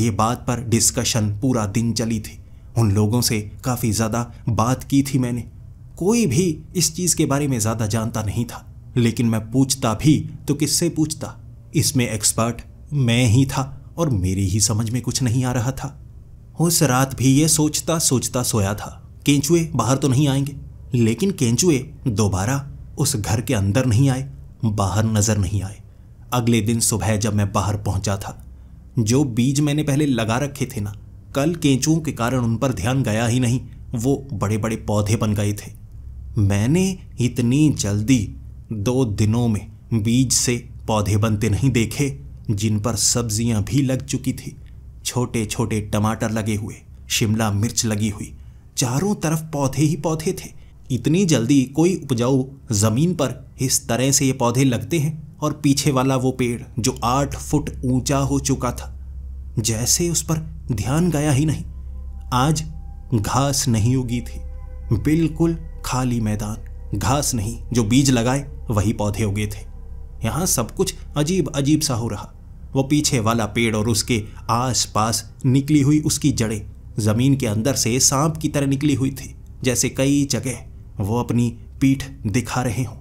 ये बात पर डिस्कशन पूरा दिन चली थी, उन लोगों से काफ़ी ज़्यादा बात की थी मैंने। कोई भी इस चीज़ के बारे में ज़्यादा जानता नहीं था, लेकिन मैं पूछता भी तो किससे पूछता, इसमें एक्सपर्ट मैं ही था और मेरी ही समझ में कुछ नहीं आ रहा था। उस रात भी ये सोचता सोचता सोया था, केंचुए बाहर तो नहीं आएंगे, लेकिन केंचुए दोबारा उस घर के अंदर नहीं आए, बाहर नज़र नहीं आए। अगले दिन सुबह जब मैं बाहर पहुंचा था, जो बीज मैंने पहले लगा रखे थे ना, कल केंचुओं के कारण उन पर ध्यान गया ही नहीं, वो बड़े बड़े पौधे बन गए थे। मैंने इतनी जल्दी दो दिनों में बीज से पौधे बनते नहीं देखे, जिन पर सब्जियां भी लग चुकी थी। छोटे छोटे टमाटर लगे हुए, शिमला मिर्च लगी हुई, चारों तरफ पौधे ही पौधे थे। इतनी जल्दी कोई उपजाऊ ज़मीन पर इस तरह से ये पौधे लगते हैं। और पीछे वाला वो पेड़ जो आठ फुट ऊंचा हो चुका था, जैसे उस पर ध्यान गया ही नहीं। आज घास नहीं उगी थी, बिल्कुल खाली मैदान, घास नहीं। जो बीज लगाए वही पौधे उगे थे। यहाँ सब कुछ अजीब अजीब सा हो रहा। वो पीछे वाला पेड़ और उसके आसपास निकली हुई उसकी जड़ें जमीन के अंदर से सांप की तरह निकली हुई थी, जैसे कई जगह वो अपनी पीठ दिखा रहे हों।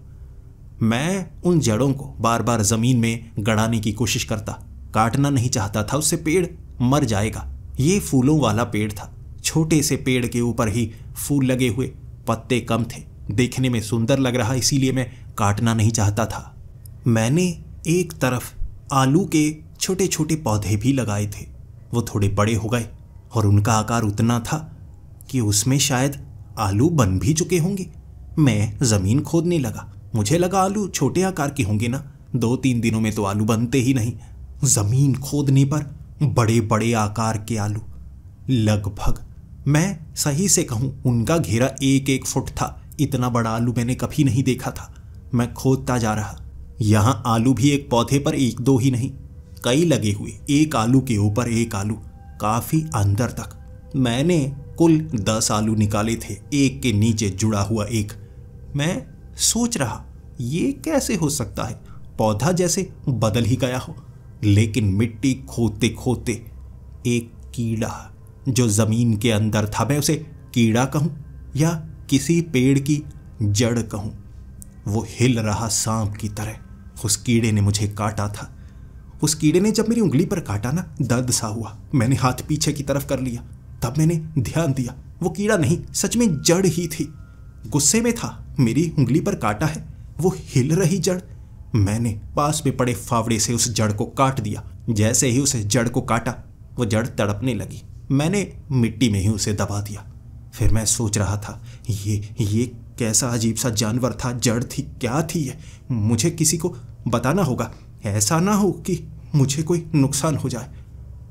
मैं उन जड़ों को बार बार जमीन में गड़ाने की कोशिश करता, काटना नहीं चाहता था, उससे पेड़ मर जाएगा। ये फूलों वाला पेड़ था, छोटे से पेड़ के ऊपर ही फूल लगे हुए, पत्ते कम थे, देखने में सुंदर लग रहा, इसीलिए मैं काटना नहीं चाहता था। मैंने एक तरफ आलू के छोटे छोटे पौधे भी लगाए थे, वो थोड़े बड़े हो गए और उनका आकार उतना था कि उसमें शायद आलू बन भी चुके होंगे। मैं ज़मीन खोदने लगा, मुझे लगा आलू छोटे आकार के होंगे ना, दो तीन दिनों में तो आलू बनते ही नहीं। ज़मीन खोदने पर बड़े बड़े आकार के आलू, लगभग मैं सही से कहूँ उनका घेरा एक एक फुट था, इतना बड़ा आलू मैंने कभी नहीं देखा था। मैं खोदता जा रहा, यहाँ आलू भी एक पौधे पर एक दो ही नहीं, कई लगे हुए, एक आलू के ऊपर एक आलू, काफ़ी अंदर तक। मैंने कुल दस आलू निकाले थे, एक के नीचे जुड़ा हुआ एक। मैं सोच रहा ये कैसे हो सकता है, पौधा जैसे बदल ही गया हो। लेकिन मिट्टी खोदते खोदते एक कीड़ा जो ज़मीन के अंदर था, मैं उसे कीड़ा कहूँ या किसी पेड़ की जड़ कहूँ, वो हिल रहा सांप की तरह। उस कीड़े ने मुझे काटा था। उस कीड़े ने जब मेरी उंगली पर काटा ना, दर्द सा हुआ, मैंने हाथ पीछे की तरफ कर लिया। तब मैंने ध्यान दिया वो कीड़ा नहीं, सच में जड़ ही थी। गुस्से में था, मेरी उंगली पर काटा है, वो हिल रही जड़। मैंने पास में पड़े फावड़े से उस जड़ को काट दिया। जैसे ही उस जड़ को काटा, वो जड़ तड़पने लगी। मैंने मिट्टी में ही उसे दबा दिया। फिर मैं सोच रहा था ये ये कैसा अजीब सा जानवर था, जड़ थी, क्या थी ये, मुझे किसी को बताना होगा, ऐसा ना हो कि मुझे कोई नुकसान हो जाए।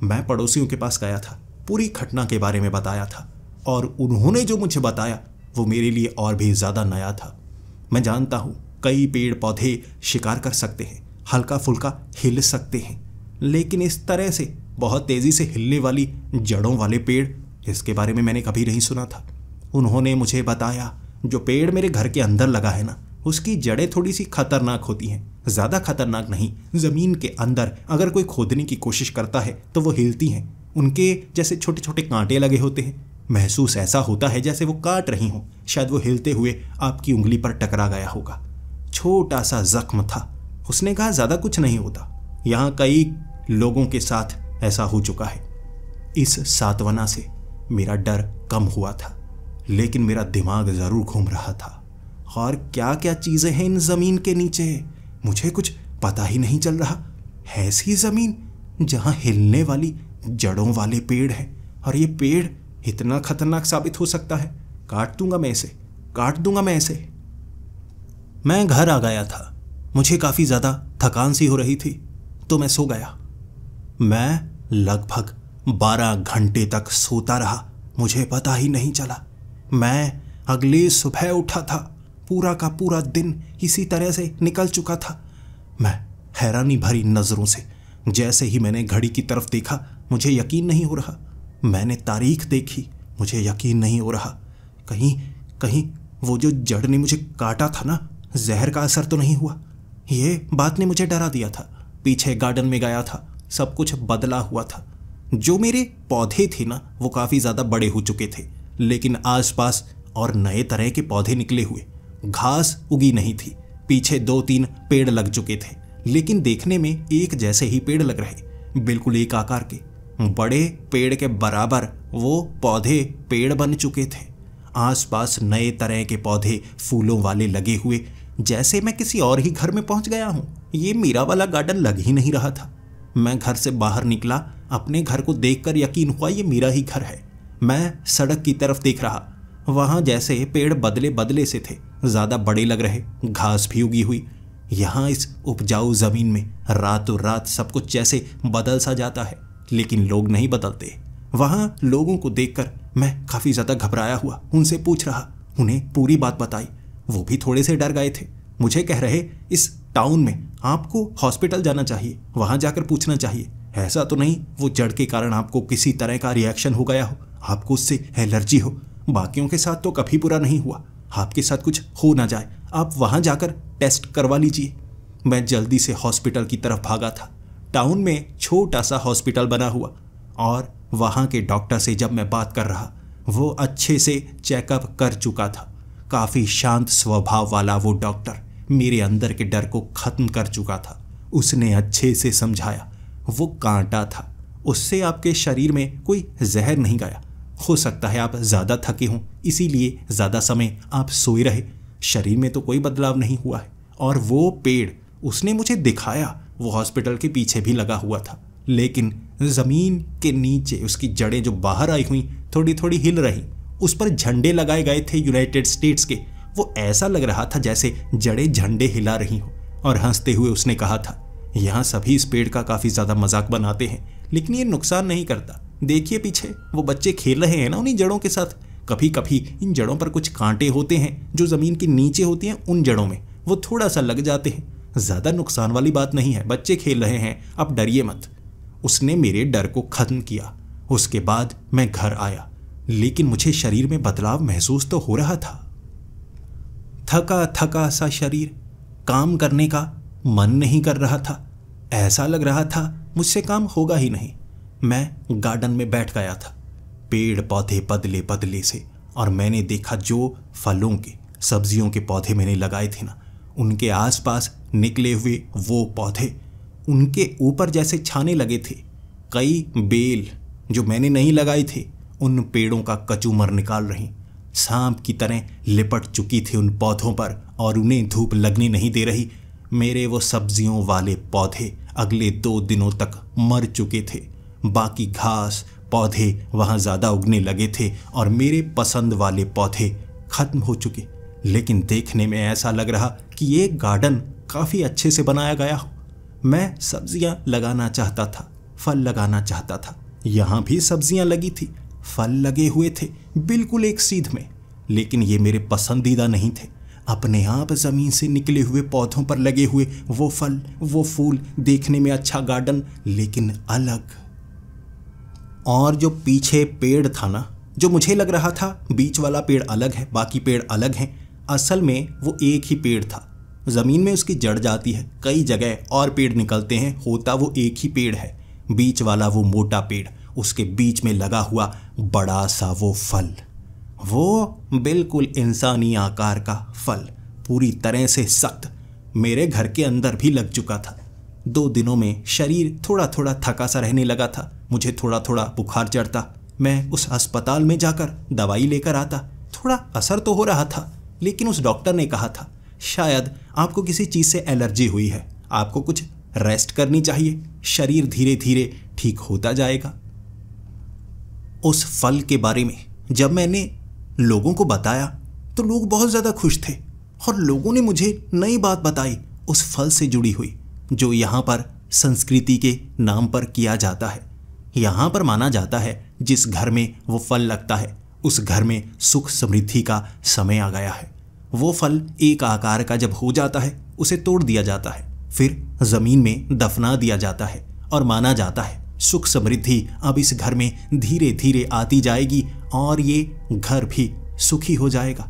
मैं पड़ोसियों के पास गया था, पूरी घटना के बारे में बताया था, और उन्होंने जो मुझे बताया वो मेरे लिए और भी ज़्यादा नया था। मैं जानता हूँ कई पेड़ पौधे शिकार कर सकते हैं, हल्का फुल्का हिल सकते हैं, लेकिन इस तरह से बहुत तेज़ी से हिलने वाली जड़ों वाले पेड़, इसके बारे में मैंने कभी नहीं सुना था। उन्होंने मुझे बताया जो पेड़ मेरे घर के अंदर लगा है ना, उसकी जड़ें थोड़ी सी खतरनाक होती हैं, ज़्यादा खतरनाक नहीं। ज़मीन के अंदर अगर कोई खोदने की कोशिश करता है तो वो हिलती हैं, उनके जैसे छोटे छोटे कांटे लगे होते हैं, महसूस ऐसा होता है जैसे वो काट रही हों। शायद वो हिलते हुए आपकी उंगली पर टकरा गया होगा, छोटा सा जख्म था। उसने कहा ज़्यादा कुछ नहीं होता। यहाँ कई लोगों के साथ ऐसा हो चुका है। इस सांत्वना से मेरा डर कम हुआ था, लेकिन मेरा दिमाग ज़रूर घूम रहा था। और क्या क्या चीज़ें हैं इन ज़मीन के नीचे, मुझे कुछ पता ही नहीं चल रहा। ऐसी ज़मीन जहाँ हिलने वाली जड़ों वाले पेड़ हैं, और ये पेड़ इतना खतरनाक साबित हो सकता है। काट दूंगा मैं इसे, काट दूंगा मैं इसे। मैं घर आ गया था, मुझे काफ़ी ज़्यादा थकान सी हो रही थी, तो मैं सो गया। मैं लगभग बारह घंटे तक सोता रहा, मुझे पता ही नहीं चला। मैं अगली सुबह उठा था, पूरा का पूरा दिन इसी तरह से निकल चुका था। मैं हैरानी भरी नज़रों से, जैसे ही मैंने घड़ी की तरफ देखा, मुझे यकीन नहीं हो रहा। मैंने तारीख देखी, मुझे यकीन नहीं हो रहा। कहीं कहीं वो जो जड़ ने मुझे काटा था ना, जहर का असर तो नहीं हुआ, ये बात ने मुझे डरा दिया था। पीछे गार्डन में गया था, सब कुछ बदला हुआ था। जो मेरे पौधे थे ना, वो काफ़ी ज़्यादा बड़े हो चुके थे, लेकिन आसपास और नए तरह के पौधे निकले हुए, घास उगी नहीं थी। पीछे दो तीन पेड़ लग चुके थे, लेकिन देखने में एक जैसे ही पेड़ लग रहे, बिल्कुल एक आकार के, बड़े पेड़ के बराबर वो पौधे पेड़ बन चुके थे। आसपास नए तरह के पौधे फूलों वाले लगे हुए, जैसे मैं किसी और ही घर में पहुंच गया हूं। ये मेरा वाला गार्डन लग ही नहीं रहा था। मैं घर से बाहर निकला, अपने घर को देखकर यकीन हुआ ये मेरा ही घर है। मैं सड़क की तरफ देख रहा, वहाँ जैसे पेड़ बदले बदले से थे, ज़्यादा बड़े लग रहे, घास भी उगी हुई। यहाँ इस उपजाऊ ज़मीन में रातों रात सब कुछ जैसे बदल सा जाता है, लेकिन लोग नहीं बदलते। वहाँ लोगों को देखकर मैं काफ़ी ज़्यादा घबराया हुआ उनसे पूछ रहा, उन्हें पूरी बात बताई, वो भी थोड़े से डर गए थे। मुझे कह रहे इस टाउन में आपको हॉस्पिटल जाना चाहिए, वहाँ जाकर पूछना चाहिए, ऐसा तो नहीं वो जड़ के कारण आपको किसी तरह का रिएक्शन हो गया हो, आपको उससे एलर्जी हो। बाकियों के साथ तो कभी बुरा नहीं हुआ, आपके साथ कुछ हो ना जाए, आप वहाँ जाकर टेस्ट करवा लीजिए। मैं जल्दी से हॉस्पिटल की तरफ भागा था। टाउन में छोटा सा हॉस्पिटल बना हुआ और वहाँ के डॉक्टर से जब मैं बात कर रहा, वो अच्छे से चेकअप कर चुका था। काफ़ी शांत स्वभाव वाला वो डॉक्टर मेरे अंदर के डर को ख़त्म कर चुका था। उसने अच्छे से समझाया, वो कांटा था, उससे आपके शरीर में कोई जहर नहीं गया। हो सकता है आप ज़्यादा थके हों, इसीलिए ज़्यादा समय आप सोए रहे, शरीर में तो कोई बदलाव नहीं हुआ है। और वो पेड़ उसने मुझे दिखाया, वो हॉस्पिटल के पीछे भी लगा हुआ था, लेकिन ज़मीन के नीचे उसकी जड़ें जो बाहर आई हुई थोड़ी थोड़ी हिल रही। उस पर झंडे लगाए गए थे यूनाइटेड स्टेट्स के, वो ऐसा लग रहा था जैसे जड़ें झंडे हिला रही हों। और हंसते हुए उसने कहा था, यहाँ सभी इस पेड़ का काफ़ी ज़्यादा मजाक बनाते हैं, लेकिन ये नुकसान नहीं करता। देखिए पीछे वो बच्चे खेल रहे हैं ना उन्हीं जड़ों के साथ। कभी कभी इन जड़ों पर कुछ कांटे होते हैं जो ज़मीन के नीचे होती हैं, उन जड़ों में वो थोड़ा सा लग जाते हैं। ज़्यादा नुकसान वाली बात नहीं है, बच्चे खेल रहे हैं, आप डरिए मत। उसने मेरे डर को ख़त्म किया। उसके बाद मैं घर आया, लेकिन मुझे शरीर में बदलाव महसूस तो हो रहा था। थका थका सा शरीर, काम करने का मन नहीं कर रहा था। ऐसा लग रहा था मुझसे काम होगा ही नहीं। मैं गार्डन में बैठ गया था, पेड़ पौधे बदले बदले से, और मैंने देखा जो फलों के सब्जियों के पौधे मैंने लगाए थे ना, उनके आसपास निकले हुए वो पौधे उनके ऊपर जैसे छाने लगे थे। कई बेल जो मैंने नहीं लगाए थे उन पेड़ों का कचूमर निकाल रही, सांप की तरह लिपट चुकी थी उन पौधों पर और उन्हें धूप लगने नहीं दे रही। मेरे वो सब्जियों वाले पौधे अगले दो दिनों तक मर चुके थे। बाकी घास पौधे वहाँ ज़्यादा उगने लगे थे और मेरे पसंद वाले पौधे ख़त्म हो चुके। लेकिन देखने में ऐसा लग रहा कि ये गार्डन काफ़ी अच्छे से बनाया गया हो। मैं सब्जियां लगाना चाहता था, फल लगाना चाहता था। यहाँ भी सब्जियां लगी थी, फल लगे हुए थे बिल्कुल एक सीध में, लेकिन ये मेरे पसंदीदा नहीं थे। अपने आप ज़मीन से निकले हुए पौधों पर लगे हुए वो फल, वो फूल, देखने में अच्छा गार्डन लेकिन अलग। और जो पीछे पेड़ था ना, जो मुझे लग रहा था बीच वाला पेड़ अलग है, बाकी पेड़ अलग हैं, असल में वो एक ही पेड़ था। ज़मीन में उसकी जड़ जाती है, कई जगह और पेड़ निकलते हैं, होता वो एक ही पेड़ है। बीच वाला वो मोटा पेड़, उसके बीच में लगा हुआ बड़ा सा वो फल, वो बिल्कुल इंसानी आकार का फल, पूरी तरह से सख्त, मेरे घर के अंदर भी लग चुका था। दो दिनों में शरीर थोड़ा थोड़ा थका सा रहने लगा था, मुझे थोड़ा थोड़ा बुखार चढ़ता। मैं उस अस्पताल में जाकर दवाई लेकर आता, थोड़ा असर तो हो रहा था, लेकिन उस डॉक्टर ने कहा था शायद आपको किसी चीज़ से एलर्जी हुई है, आपको कुछ रेस्ट करनी चाहिए, शरीर धीरे धीरे ठीक होता जाएगा। उस फल के बारे में जब मैंने लोगों को बताया तो लोग बहुत ज़्यादा खुश थे, और लोगों ने मुझे नई बात बताई उस फल से जुड़ी हुई जो यहाँ पर संस्कृति के नाम पर किया जाता है। यहाँ पर माना जाता है जिस घर में वो फल लगता है उस घर में सुख समृद्धि का समय आ गया है। वो फल एक आकार का जब हो जाता है उसे तोड़ दिया जाता है, फिर ज़मीन में दफना दिया जाता है, और माना जाता है सुख समृद्धि अब इस घर में धीरे धीरे आती जाएगी और ये घर भी सुखी हो जाएगा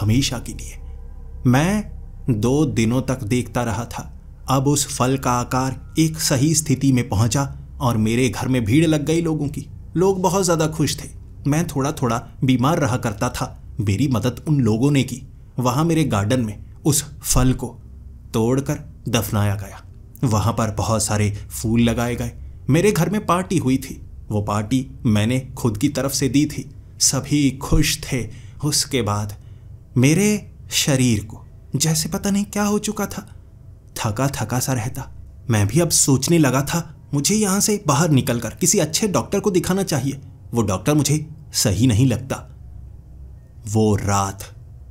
हमेशा के लिए। मैं दो दिनों तक देखता रहा था। अब उस फल का आकार एक सही स्थिति में पहुंचा और मेरे घर में भीड़ लग गई लोगों की। लोग बहुत ज़्यादा खुश थे। मैं थोड़ा थोड़ा बीमार रहा करता था, मेरी मदद उन लोगों ने की। वहाँ मेरे गार्डन में उस फल को तोड़कर दफनाया गया, वहाँ पर बहुत सारे फूल लगाए गए। मेरे घर में पार्टी हुई थी, वो पार्टी मैंने खुद की तरफ से दी थी, सभी खुश थे। उसके बाद मेरे शरीर को जैसे पता नहीं क्या हो चुका था, थका थका सा रहता। मैं भी अब सोचने लगा था मुझे यहाँ से बाहर निकलकर किसी अच्छे डॉक्टर को दिखाना चाहिए, वो डॉक्टर मुझे सही नहीं लगता। वो रात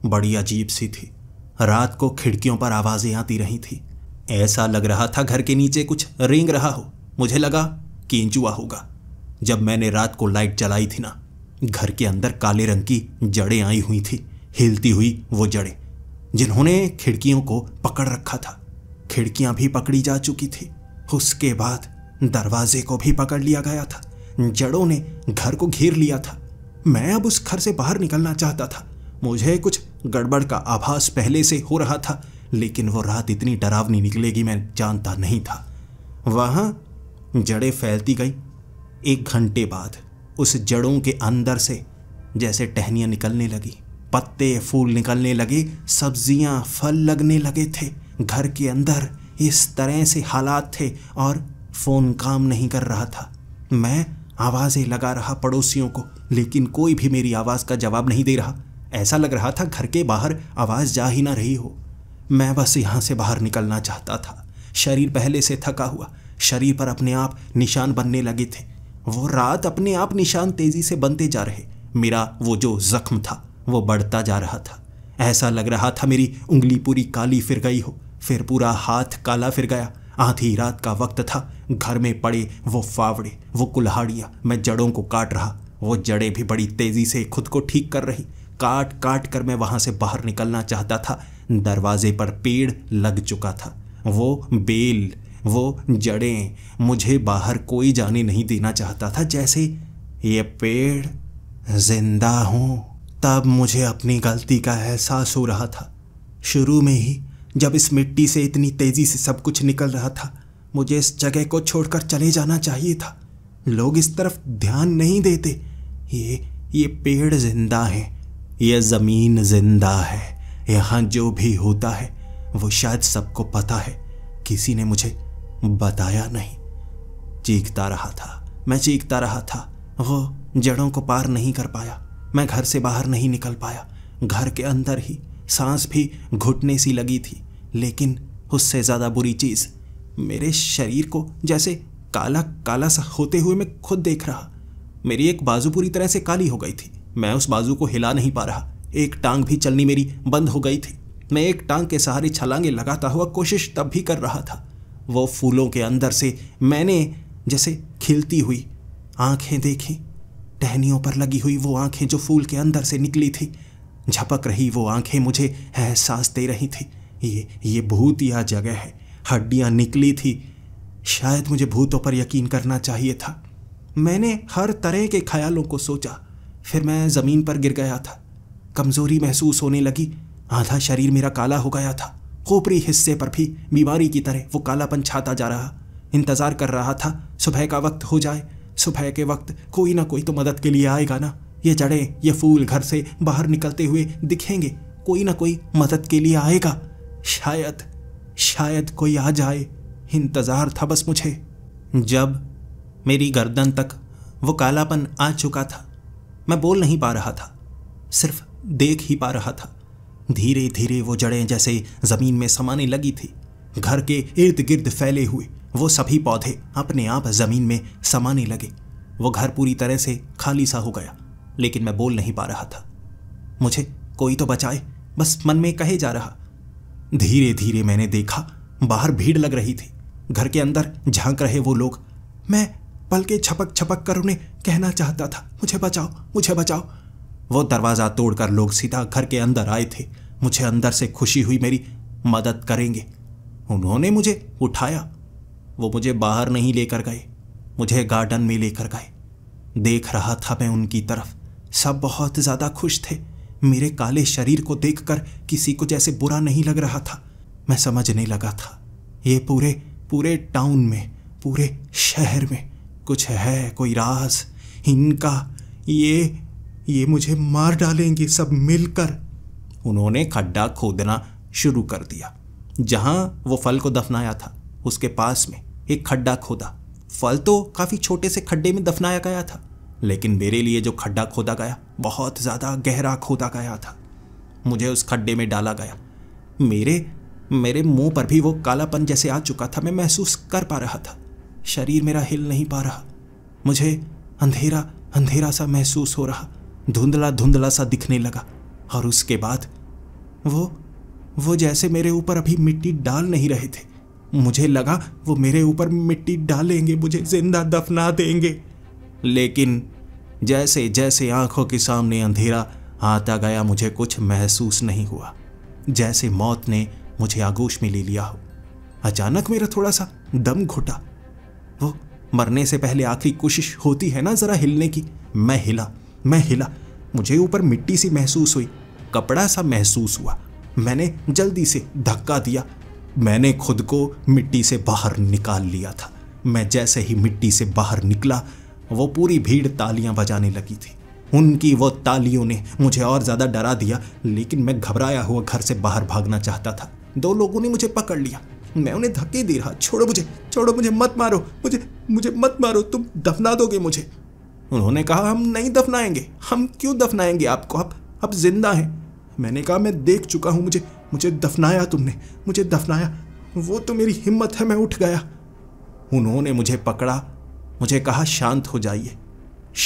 बड़ी अजीब सी थी। रात को खिड़कियों पर आवाज़ें आती रही थी। ऐसा लग रहा था घर के नीचे कुछ रेंग रहा हो, मुझे लगा केंचुआ होगा। जब मैंने रात को लाइट जलाई थी ना, घर के अंदर काले रंग की जड़ें आई हुई थी, हिलती हुई वो जड़ें जिन्होंने खिड़कियों को पकड़ रखा था। खिड़कियां भी पकड़ी जा चुकी थी। उसके बाद दरवाजे को भी पकड़ लिया गया था। जड़ों ने घर को घेर लिया था। मैं अब उस घर से बाहर निकलना चाहता था, मुझे कुछ गड़बड़ का आभास पहले से हो रहा था, लेकिन वो रात इतनी डरावनी निकलेगी मैं जानता नहीं था। वहाँ जड़ें फैलती गईं। एक घंटे बाद उस जड़ों के अंदर से जैसे टहनियाँ निकलने लगी, पत्ते फूल निकलने लगे, सब्जियाँ फल लगने लगे थे। घर के अंदर इस तरह से हालात थे और फ़ोन काम नहीं कर रहा था। मैं आवाज़ें लगा रहा पड़ोसियों को, लेकिन कोई भी मेरी आवाज़ का जवाब नहीं दे रहा। ऐसा लग रहा था घर के बाहर आवाज़ जा ही ना रही हो। मैं बस यहाँ से बाहर निकलना चाहता था। शरीर पहले से थका हुआ, शरीर पर अपने आप निशान बनने लगे थे। वो रात अपने आप निशान तेज़ी से बनते जा रहे। मेरा वो जो ज़ख्म था वो बढ़ता जा रहा था। ऐसा लग रहा था मेरी उंगली पूरी काली फिर गई हो, फिर पूरा हाथ काला फिर गया। आधी रात का वक्त था। घर में पड़े वो फावड़े, वो कुल्हाड़ियाँ, मैं जड़ों को काट रहा। वो जड़ें भी बड़ी तेज़ी से खुद को ठीक कर रही। काट काट कर मैं वहाँ से बाहर निकलना चाहता था। दरवाजे पर पेड़ लग चुका था। वो बेल, वो जड़ें, मुझे बाहर कोई जाने नहीं देना चाहता था। जैसे ये पेड़ जिंदा हों। तब मुझे अपनी गलती का एहसास हो रहा था। शुरू में ही जब इस मिट्टी से इतनी तेज़ी से सब कुछ निकल रहा था, मुझे इस जगह को छोड़कर चले जाना चाहिए था। लोग इस तरफ ध्यान नहीं देते। ये ये पेड़ जिंदा हैं, यह ज़मीन जिंदा है। यहाँ जो भी होता है वो शायद सबको पता है, किसी ने मुझे बताया नहीं। चीखता रहा था, मैं चीखता रहा था। वो जड़ों को पार नहीं कर पाया। मैं घर से बाहर नहीं निकल पाया, घर के अंदर ही। सांस भी घुटने सी लगी थी, लेकिन उससे ज़्यादा बुरी चीज़ मेरे शरीर को जैसे काला काला सा होते हुए मैं खुद देख रहा। मेरी एक बाजू पूरी तरह से काली हो गई थी। मैं उस बाजू को हिला नहीं पा रहा। एक टांग भी चलनी मेरी बंद हो गई थी। मैं एक टांग के सहारे छलांगे लगाता हुआ कोशिश तब भी कर रहा था। वो फूलों के अंदर से मैंने जैसे खिलती हुई आंखें देखी, टहनियों पर लगी हुई वो आंखें जो फूल के अंदर से निकली थी। झपक रही वो आंखें मुझे एहसास दे रही थी, ये ये भूतिया जगह है। हड्डियाँ निकली थी। शायद मुझे भूतों पर यकीन करना चाहिए था। मैंने हर तरह के ख्यालों को सोचा। फिर मैं ज़मीन पर गिर गया था। कमज़ोरी महसूस होने लगी। आधा शरीर मेरा काला हो गया था। खोपड़ी हिस्से पर भी बीमारी की तरह वो कालापन छाता जा रहा। इंतज़ार कर रहा था सुबह का वक्त हो जाए। सुबह के वक्त कोई ना कोई तो मदद के लिए आएगा ना। ये जड़ें, ये फूल घर से बाहर निकलते हुए दिखेंगे। कोई ना कोई मदद के लिए आएगा। शायद शायद कोई आ जाए। इंतज़ार था बस मुझे। जब मेरी गर्दन तक वो कालापन आ चुका था, मैं बोल नहीं पा रहा था, सिर्फ देख ही पा रहा था। धीरे धीरे वो जड़ें जैसे ज़मीन में समाने लगी थी। घर के इर्द गिर्द फैले हुए वो सभी पौधे अपने आप ज़मीन में समाने लगे। वो घर पूरी तरह से खाली सा हो गया, लेकिन मैं बोल नहीं पा रहा था। मुझे कोई तो बचाए, बस मन में कहे जा रहा। धीरे धीरे मैंने देखा बाहर भीड़ लग रही थी। घर के अंदर झांक रहे वो लोग। मैं पलके छपक छपक कर उन्हें कहना चाहता था, मुझे बचाओ, मुझे बचाओ। वो दरवाज़ा तोड़कर लोग सीधा घर के अंदर आए थे। मुझे अंदर से खुशी हुई, मेरी मदद करेंगे। उन्होंने मुझे उठाया। वो मुझे बाहर नहीं लेकर गए, मुझे गार्डन में लेकर गए। देख रहा था मैं उनकी तरफ। सब बहुत ज़्यादा खुश थे। मेरे काले शरीर को देखकर किसी को जैसे बुरा नहीं लग रहा था। मैं समझने लगा था ये पूरे पूरे टाउन में, पूरे शहर में कुछ है, कोई राज। इनका ये ये मुझे मार डालेंगे सब मिलकर। उन्होंने खड्डा खोदना शुरू कर दिया। जहाँ वो फल को दफनाया था उसके पास में एक खड्डा खोदा। फल तो काफ़ी छोटे से खड्डे में दफनाया गया था, लेकिन मेरे लिए जो खड्डा खोदा गया बहुत ज़्यादा गहरा खोदा गया था। मुझे उस खड्डे में डाला गया। मेरे मेरे मुंह पर भी वो कालापन जैसे आ चुका था। मैं महसूस कर पा रहा था। शरीर मेरा हिल नहीं पा रहा। मुझे अंधेरा अंधेरा सा महसूस हो रहा, धुंधला धुंधला सा दिखने लगा। और उसके बाद वो वो जैसे मेरे ऊपर अभी मिट्टी डाल नहीं रहे थे। मुझे लगा वो मेरे ऊपर मिट्टी डालेंगे, मुझे जिंदा दफना देंगे। लेकिन जैसे जैसे आंखों के सामने अंधेरा आता गया, मुझे कुछ महसूस नहीं हुआ, जैसे मौत ने मुझे आगोश में ले लिया हो। अचानक मेरा थोड़ा सा दम घुटा। वो मरने से पहले आखिरी कोशिश होती है ना ज़रा हिलने की। मैं हिला, मैं हिला। मुझे ऊपर मिट्टी सी महसूस हुई। कपड़ा सा महसूस हुआ। मैंने जल्दी से धक्का दिया। मैंने खुद को मिट्टी से बाहर निकाल लिया था। मैं जैसे ही मिट्टी से बाहर निकला, वो पूरी भीड़ तालियां बजाने लगी थी। उनकी वो तालियों ने मुझे और ज़्यादा डरा दिया, लेकिन मैं घबराया हुआ घर से बाहर भागना चाहता था। दो लोगों ने मुझे पकड़ लिया। मैं उन्हें धक्के दे रहा, छोड़ो मुझे, छोड़ो मुझे, मत मारो मुझे, मुझे मत मारो, तुम दफना दोगे मुझे। उन्होंने कहा, हम नहीं दफनाएंगे। हम क्यों दफनाएंगे आपको, आप आप जिंदा हैं। मैंने कहा, मैं देख चुका हूँ, मुझे मुझे दफनाया तुमने, मुझे दफनाया, वो तो मेरी हिम्मत है, मैं उठ गया। उन्होंने मुझे पकड़ा, मुझे कहा, शांत हो जाइए,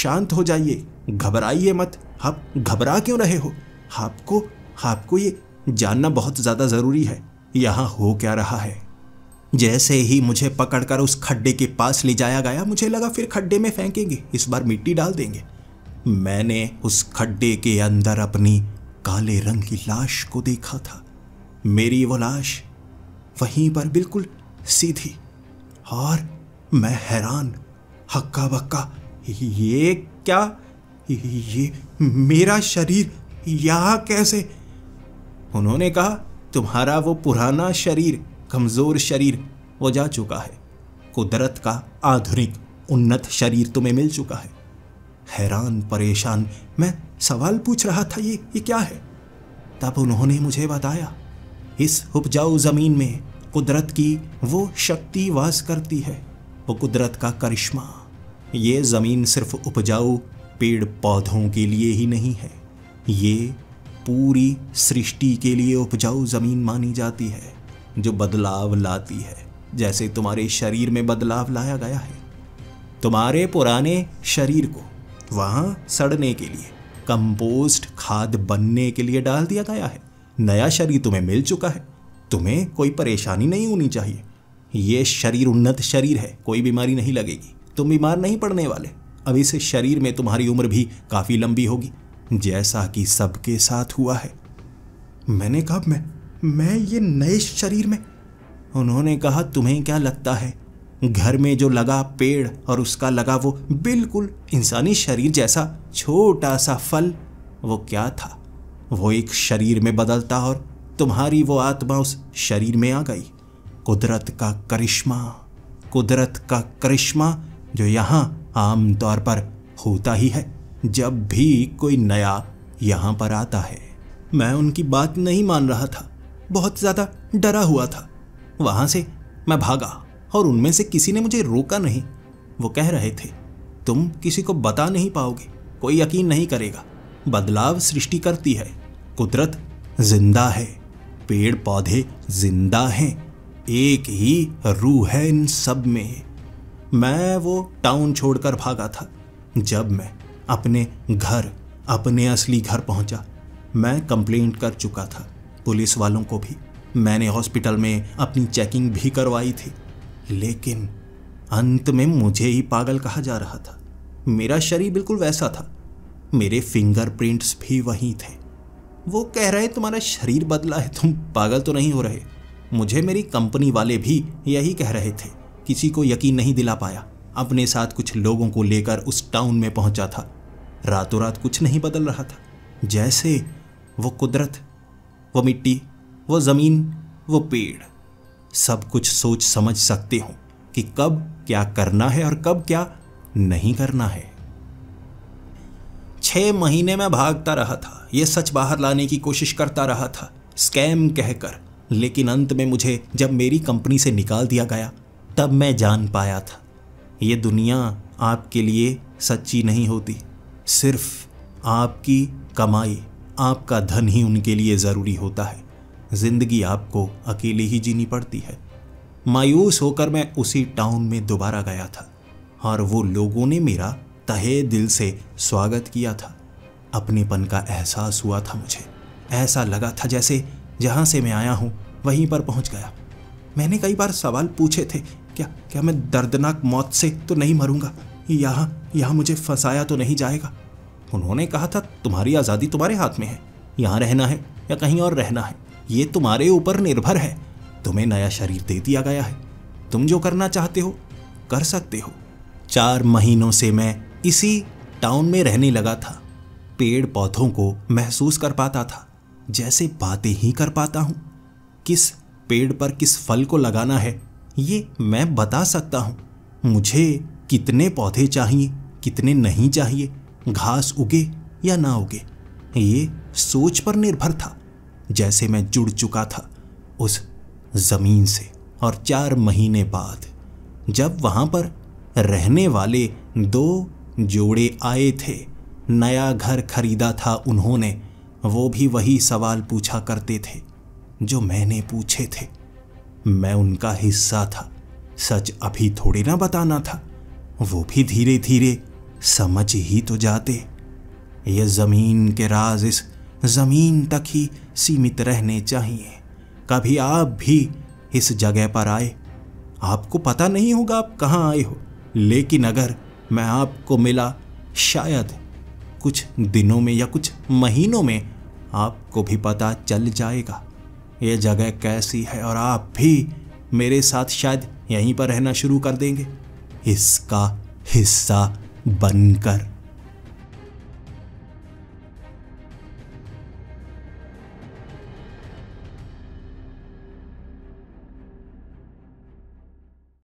शांत हो जाइए, घबराइए मत। आप घबरा क्यों रहे हो? आपको आपको ये जानना बहुत ज़्यादा ज़रूरी है यहाँ हो क्या रहा है। जैसे ही मुझे पकड़कर उस खड्डे के पास ले जाया गया, मुझे लगा फिर खड्डे में फेंकेंगे, इस बार मिट्टी डाल देंगे। मैंने उस खड्डे के अंदर अपनी काले रंग की लाश को देखा था। मेरी वो लाश वहीं पर बिल्कुल सीधी, और मैं हैरान, हक्का बक्का, ये क्या, ये मेरा शरीर यहाँ कैसे? उन्होंने कहा, तुम्हारा वो पुराना शरीर, कमज़ोर शरीर, वो जा चुका है। कुदरत का आधुनिक उन्नत शरीर तुम्हें मिल चुका है। हैरान परेशान मैं सवाल पूछ रहा था, ये ये क्या है? तब उन्होंने मुझे बताया, इस उपजाऊ ज़मीन में कुदरत की वो शक्ति वास करती है, वो कुदरत का करिश्मा। ये ज़मीन सिर्फ उपजाऊ पेड़ पौधों के लिए ही नहीं है, ये पूरी सृष्टि के लिए उपजाऊ ज़मीन मानी जाती है, जो बदलाव लाती है, जैसे तुम्हारे शरीर में बदलाव लाया गया है। तुम्हारे पुराने शरीर को वहाँ सड़ने के लिए, कंपोस्ट खाद बनने के लिए डाल दिया गया है। नया शरीर तुम्हें मिल चुका है, तुम्हें कोई परेशानी नहीं होनी चाहिए। ये शरीर उन्नत शरीर है, कोई बीमारी नहीं लगेगी, तुम बीमार नहीं पड़ने वाले। अब इस शरीर में तुम्हारी उम्र भी काफ़ी लंबी होगी, जैसा कि सबके साथ हुआ है। मैंने कहा, मैं मैं ये नए शरीर में? उन्होंने कहा, तुम्हें क्या लगता है, घर में जो लगा पेड़ और उसका लगा वो बिल्कुल इंसानी शरीर जैसा छोटा सा फल, वो क्या था? वो एक शरीर में बदलता और तुम्हारी वो आत्मा उस शरीर में आ गई। कुदरत का करिश्मा, कुदरत का करिश्मा, जो यहाँ आमतौर पर होता ही है जब भी कोई नया यहाँ पर आता है। मैं उनकी बात नहीं मान रहा था, बहुत ज़्यादा डरा हुआ था। वहाँ से मैं भागा और उनमें से किसी ने मुझे रोका नहीं। वो कह रहे थे, तुम किसी को बता नहीं पाओगे, कोई यकीन नहीं करेगा। बदलाव सृष्टि करती है, कुदरत जिंदा है, पेड़ पौधे जिंदा हैं, एक ही रूह है इन सब में। मैं वो टाउन छोड़कर भागा था। जब मैं अपने घर, अपने असली घर पहुंचा, मैं कंप्लेंट कर चुका था पुलिस वालों को भी, मैंने हॉस्पिटल में अपनी चेकिंग भी करवाई थी, लेकिन अंत में मुझे ही पागल कहा जा रहा था। मेरा शरीर बिल्कुल वैसा था, मेरे फिंगरप्रिंट्स भी वहीं थे। वो कह रहे, तुम्हारा शरीर बदला है, तुम पागल तो नहीं हो रहे। मुझे मेरी कंपनी वाले भी यही कह रहे थे। किसी को यकीन नहीं दिला पाया। अपने साथ कुछ लोगों को लेकर उस टाउन में पहुंचा था। रातों रात कुछ नहीं बदल रहा था, जैसे वो कुदरत, वो मिट्टी, वो ज़मीन, वो पेड़, सब कुछ सोच समझ सकते हो कि कब क्या करना है और कब क्या नहीं करना है। छः महीने में भागता रहा था, ये सच बाहर लाने की कोशिश करता रहा था, स्कैम कहकर, लेकिन अंत में मुझे जब मेरी कंपनी से निकाल दिया गया, तब मैं जान पाया था, ये दुनिया आपके लिए सच्ची नहीं होती, सिर्फ आपकी कमाई, आपका धन ही उनके लिए ज़रूरी होता है। ज़िंदगी आपको अकेले ही जीनी पड़ती है। मायूस होकर मैं उसी टाउन में दोबारा गया था, और वो लोगों ने मेरा तहे दिल से स्वागत किया था। अपनेपन का एहसास हुआ था मुझे, ऐसा लगा था जैसे जहाँ से मैं आया हूँ वहीं पर पहुँच गया। मैंने कई बार सवाल पूछे थे, क्या क्या मैं दर्दनाक मौत से तो नहीं मरूंगा, यहाँ यहाँ मुझे फंसाया तो नहीं जाएगा? उन्होंने कहा था, तुम्हारी आज़ादी तुम्हारे हाथ में है, यहाँ रहना है या कहीं और रहना है, ये तुम्हारे ऊपर निर्भर है। तुम्हें नया शरीर दे दिया गया है, तुम जो करना चाहते हो कर सकते हो। चार महीनों से मैं इसी टाउन में रहने लगा था, पेड़ पौधों को महसूस कर पाता था, जैसे बातें ही कर पाता हूँ। किस पेड़ पर किस फल को लगाना है ये मैं बता सकता हूँ। मुझे कितने पौधे चाहिए कितने नहीं चाहिए, घास उगे या ना उगे, ये सोच पर निर्भर था। जैसे मैं जुड़ चुका था उस ज़मीन से। और चार महीने बाद जब वहाँ पर रहने वाले दो जोड़े आए थे, नया घर खरीदा था उन्होंने, वो भी वही सवाल पूछा करते थे जो मैंने पूछे थे। मैं उनका हिस्सा था, सच अभी थोड़ी ना बताना था, वो भी धीरे धीरे समझ ही तो जाते। ये ज़मीन के राज इस ज़मीन तक ही सीमित रहने चाहिए। कभी आप भी इस जगह पर आए, आपको पता नहीं होगा आप कहाँ आए हो, लेकिन अगर मैं आपको मिला शायद कुछ दिनों में या कुछ महीनों में आपको भी पता चल जाएगा ये जगह कैसी है, और आप भी मेरे साथ शायद यहीं पर रहना शुरू कर देंगे इसका हिस्सा बनकर।